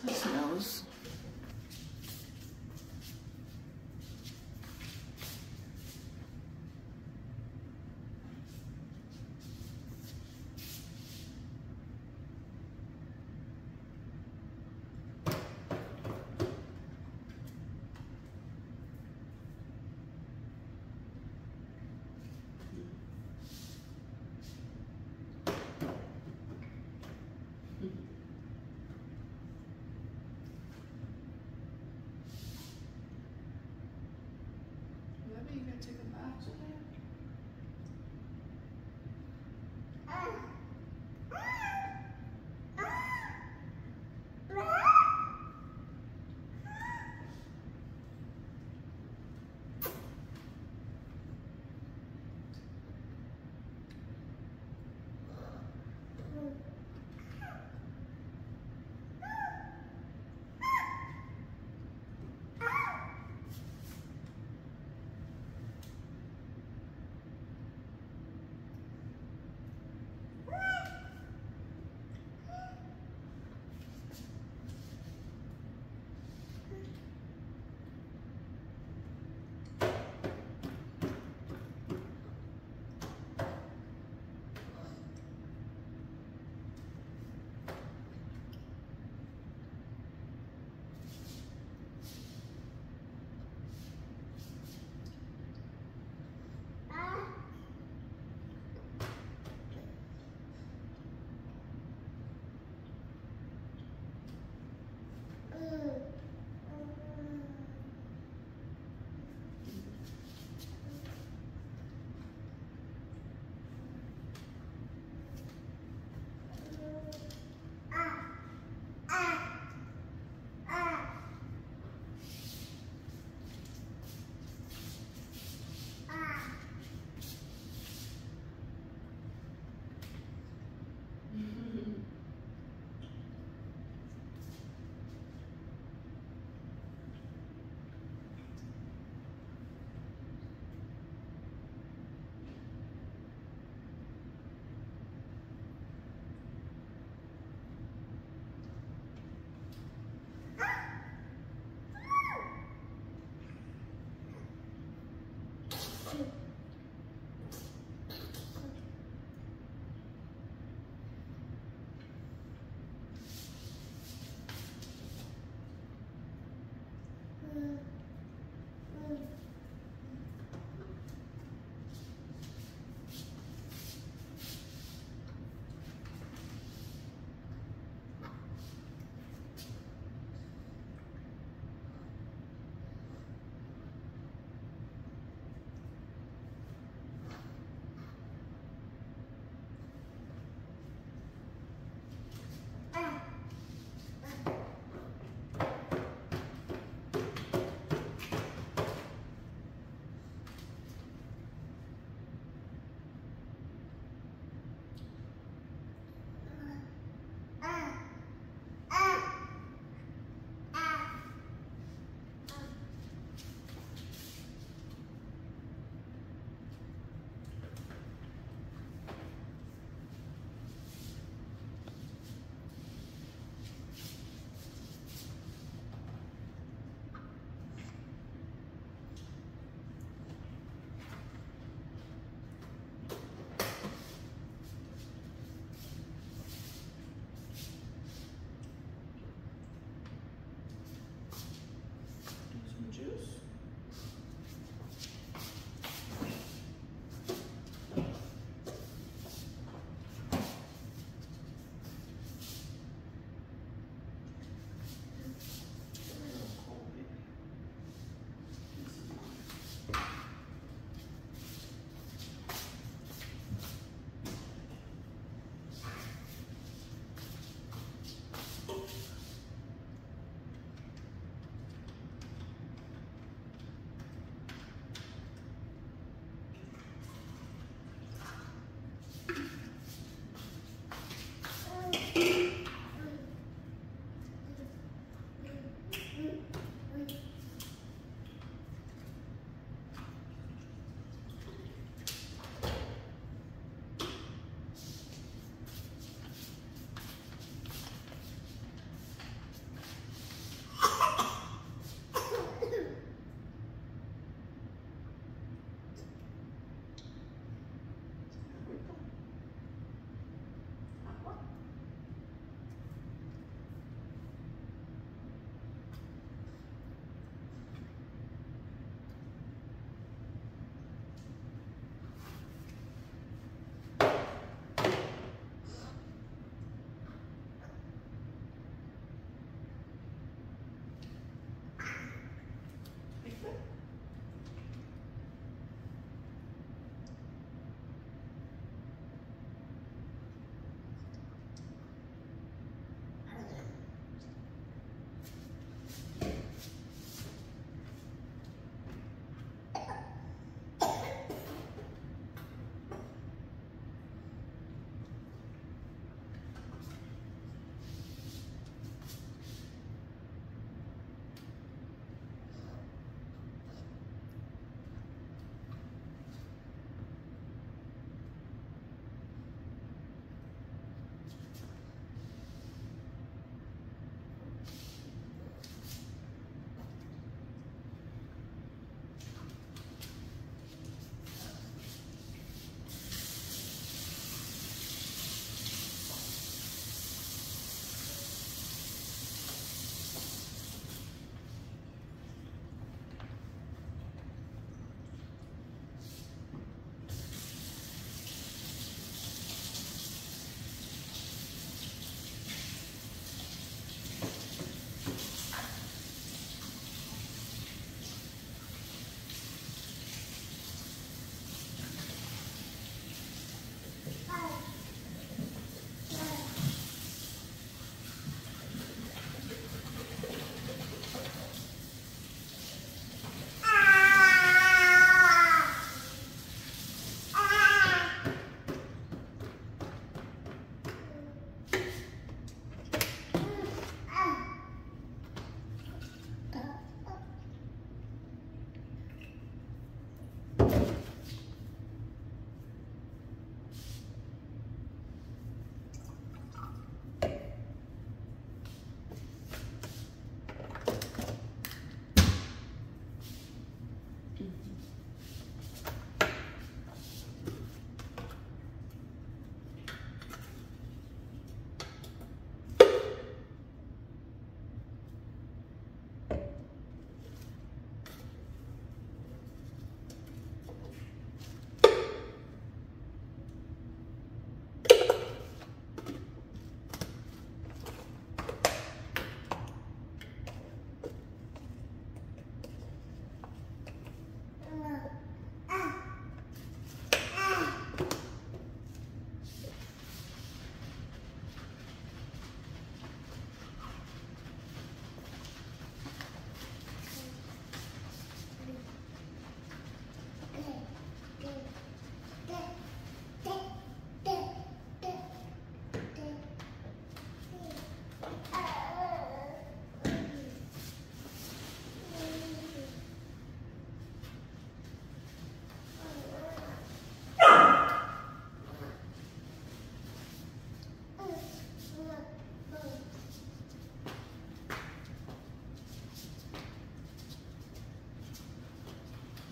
This nose.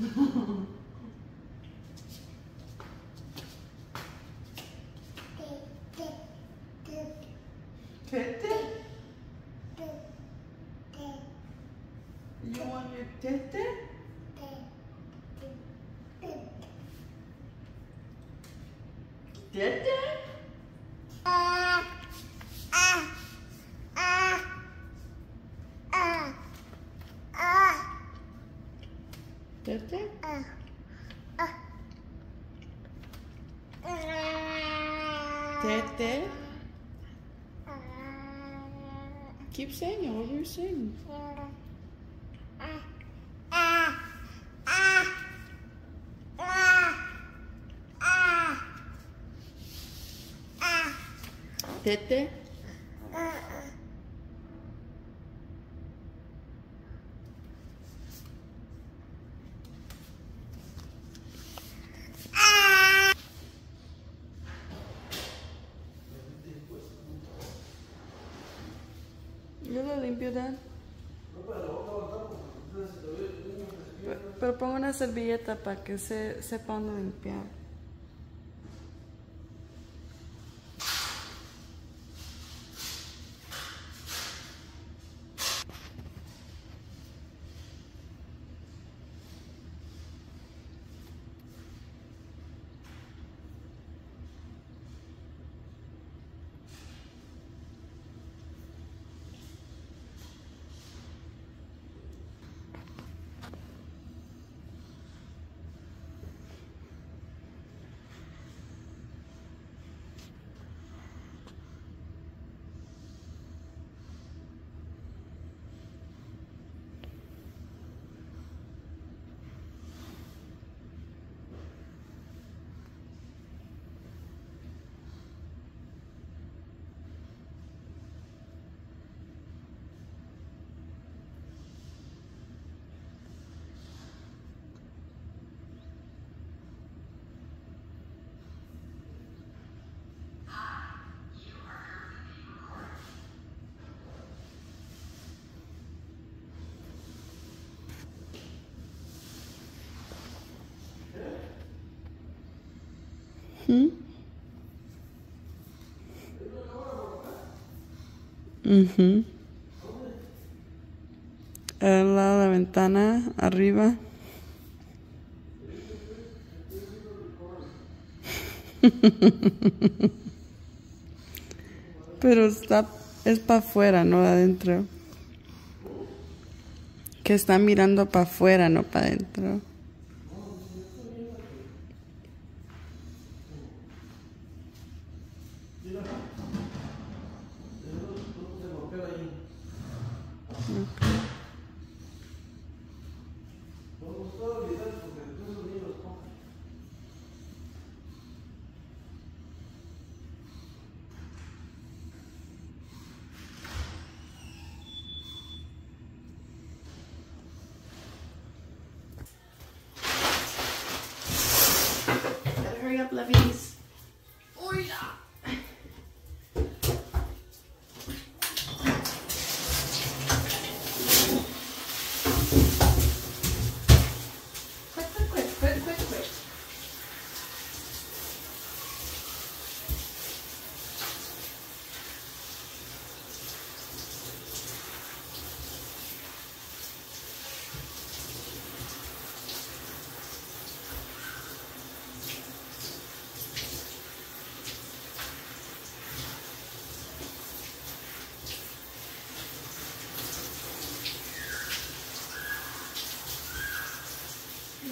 You want your tete? Tete? Ah, ah, ah, ah, ah. Tete? Ah, ah. Tete? Keep saying it. What are you saying? Tete. Yo lo limpio, Dan. Pero, pero pongo una servilleta para que se sepa dónde limpiar. Hmm? Uh-huh. Al lado de la ventana, arriba. Pero está, es para afuera, no adentro. Que está mirando para afuera, no para adentro. Levies. Oh yeah.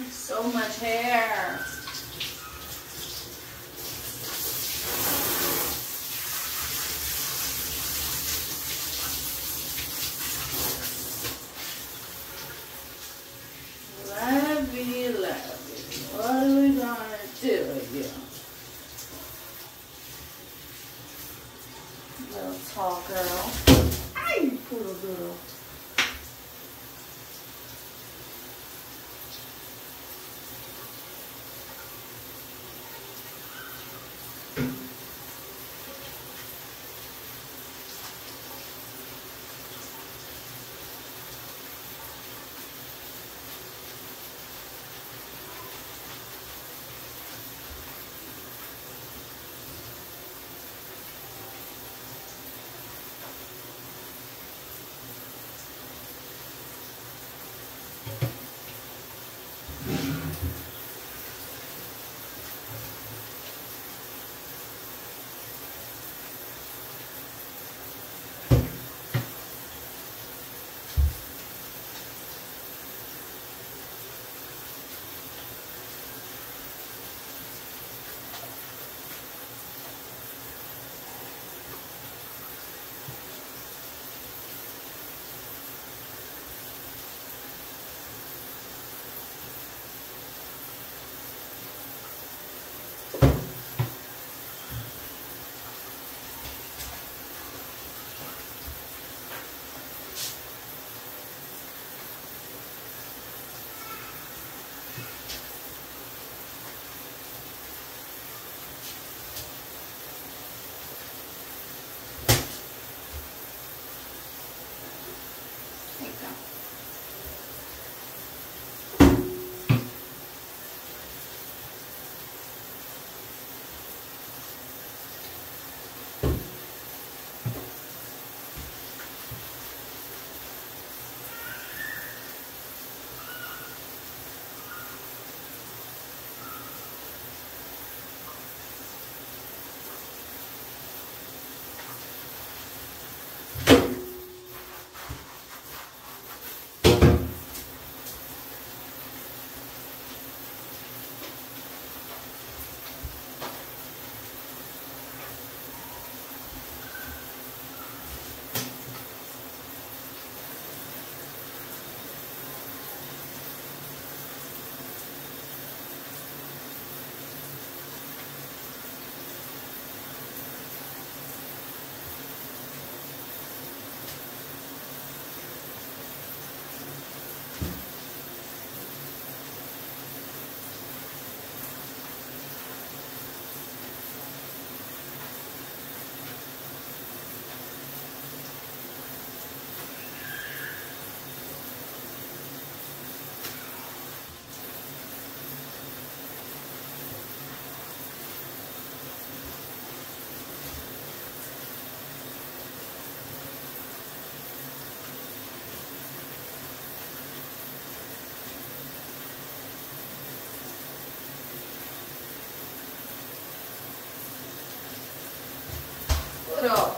So much hair. Lovey, lovey, what are we gonna do here? Little tall girl. Hi, poodle girl. otro.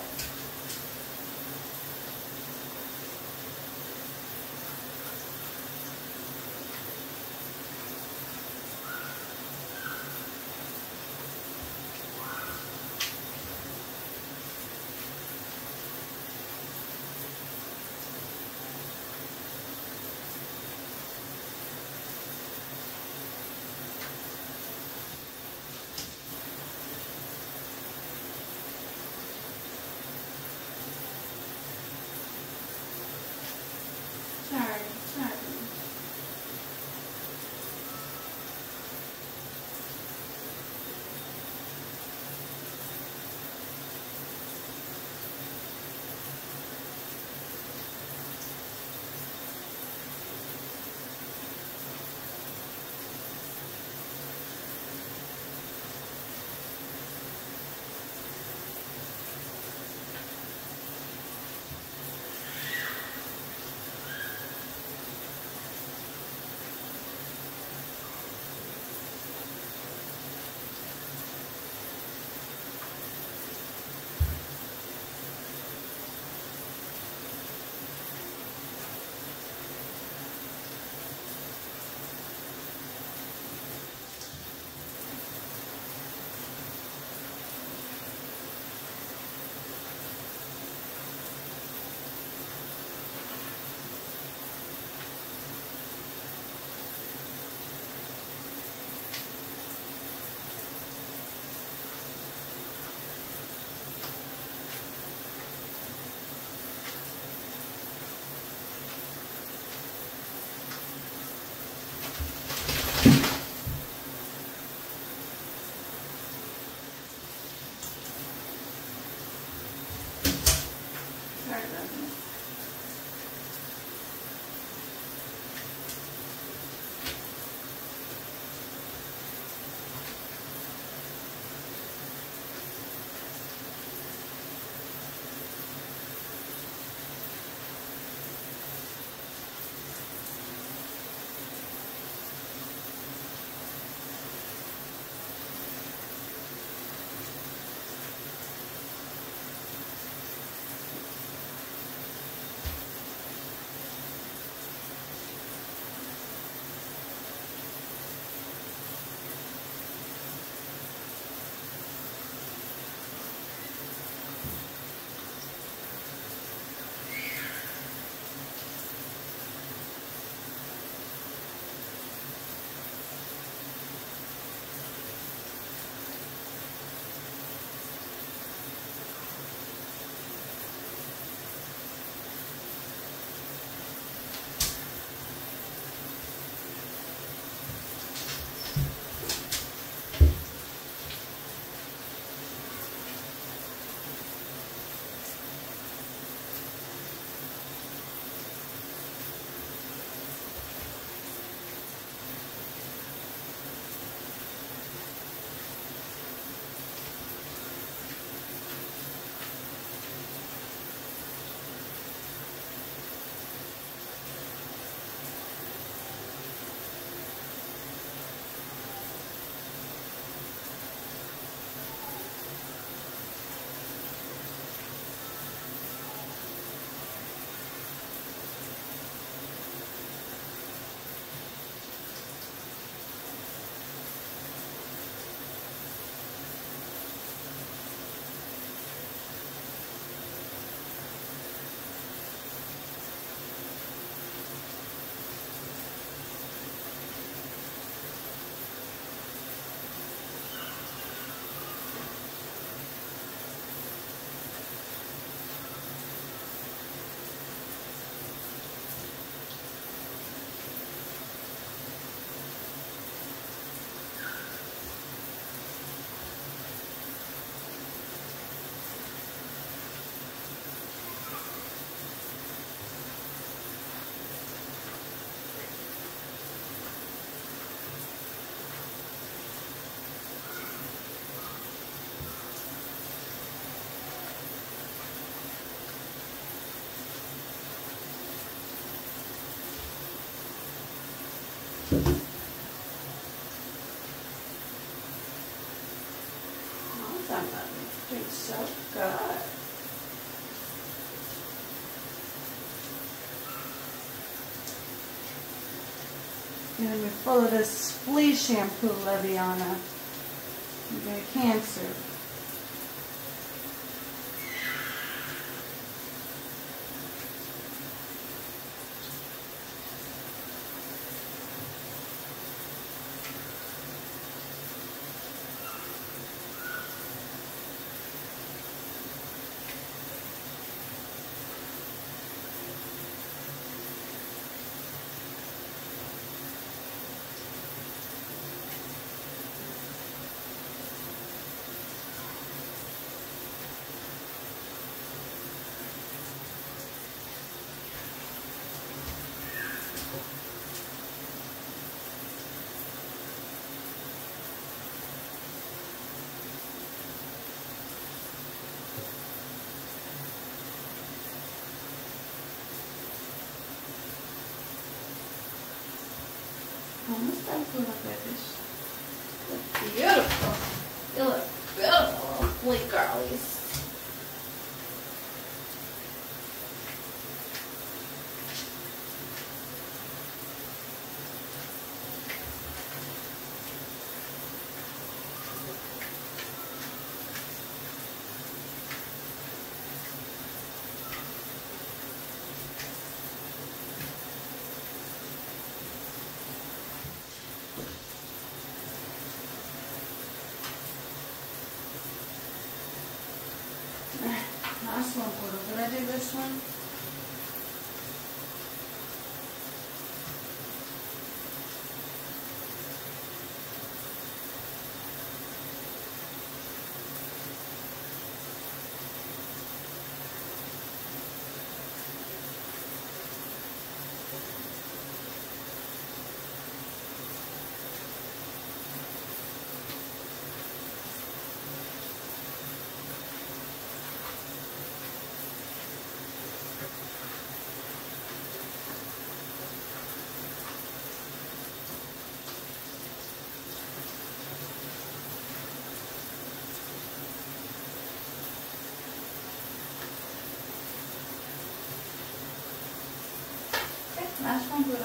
Well done, that looks so good. And then we follow this flea shampoo, Leviana. You get cancer. Almost done for my babies. You look beautiful. You look beautiful, flea girlies. Last one, did I do this one? Last one, good.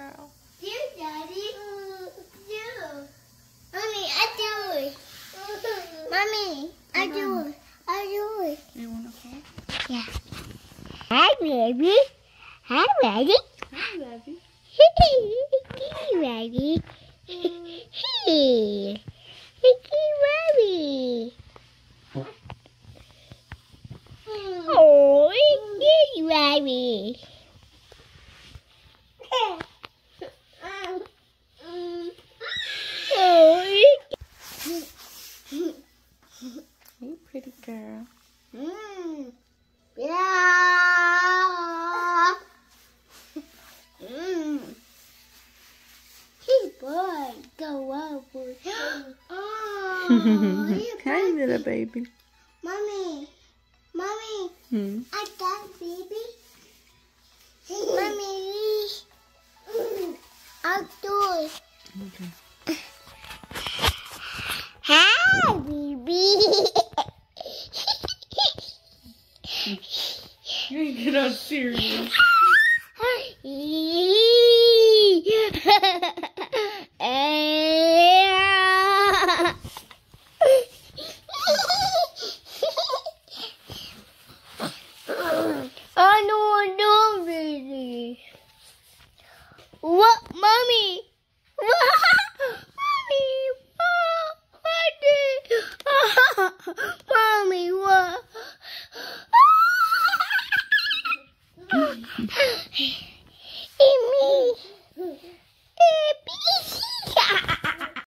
girl. You, Daddy. You. Mommy, I do it. Mommy, I do it. I do it. You want to play? Yeah. Hi, baby. Hi, baby. Hi, baby. Hey, baby. Hey. Hey, baby. Oh, hey, baby. You pretty girl. Mm. Yeah. Mm. Hey boy, go out, boy. Oh, hey, hi, little baby. Mommy, mommy, hmm? I got baby. Mommy, I'll do it. Okay. Hi, baby. You ain't get out serious.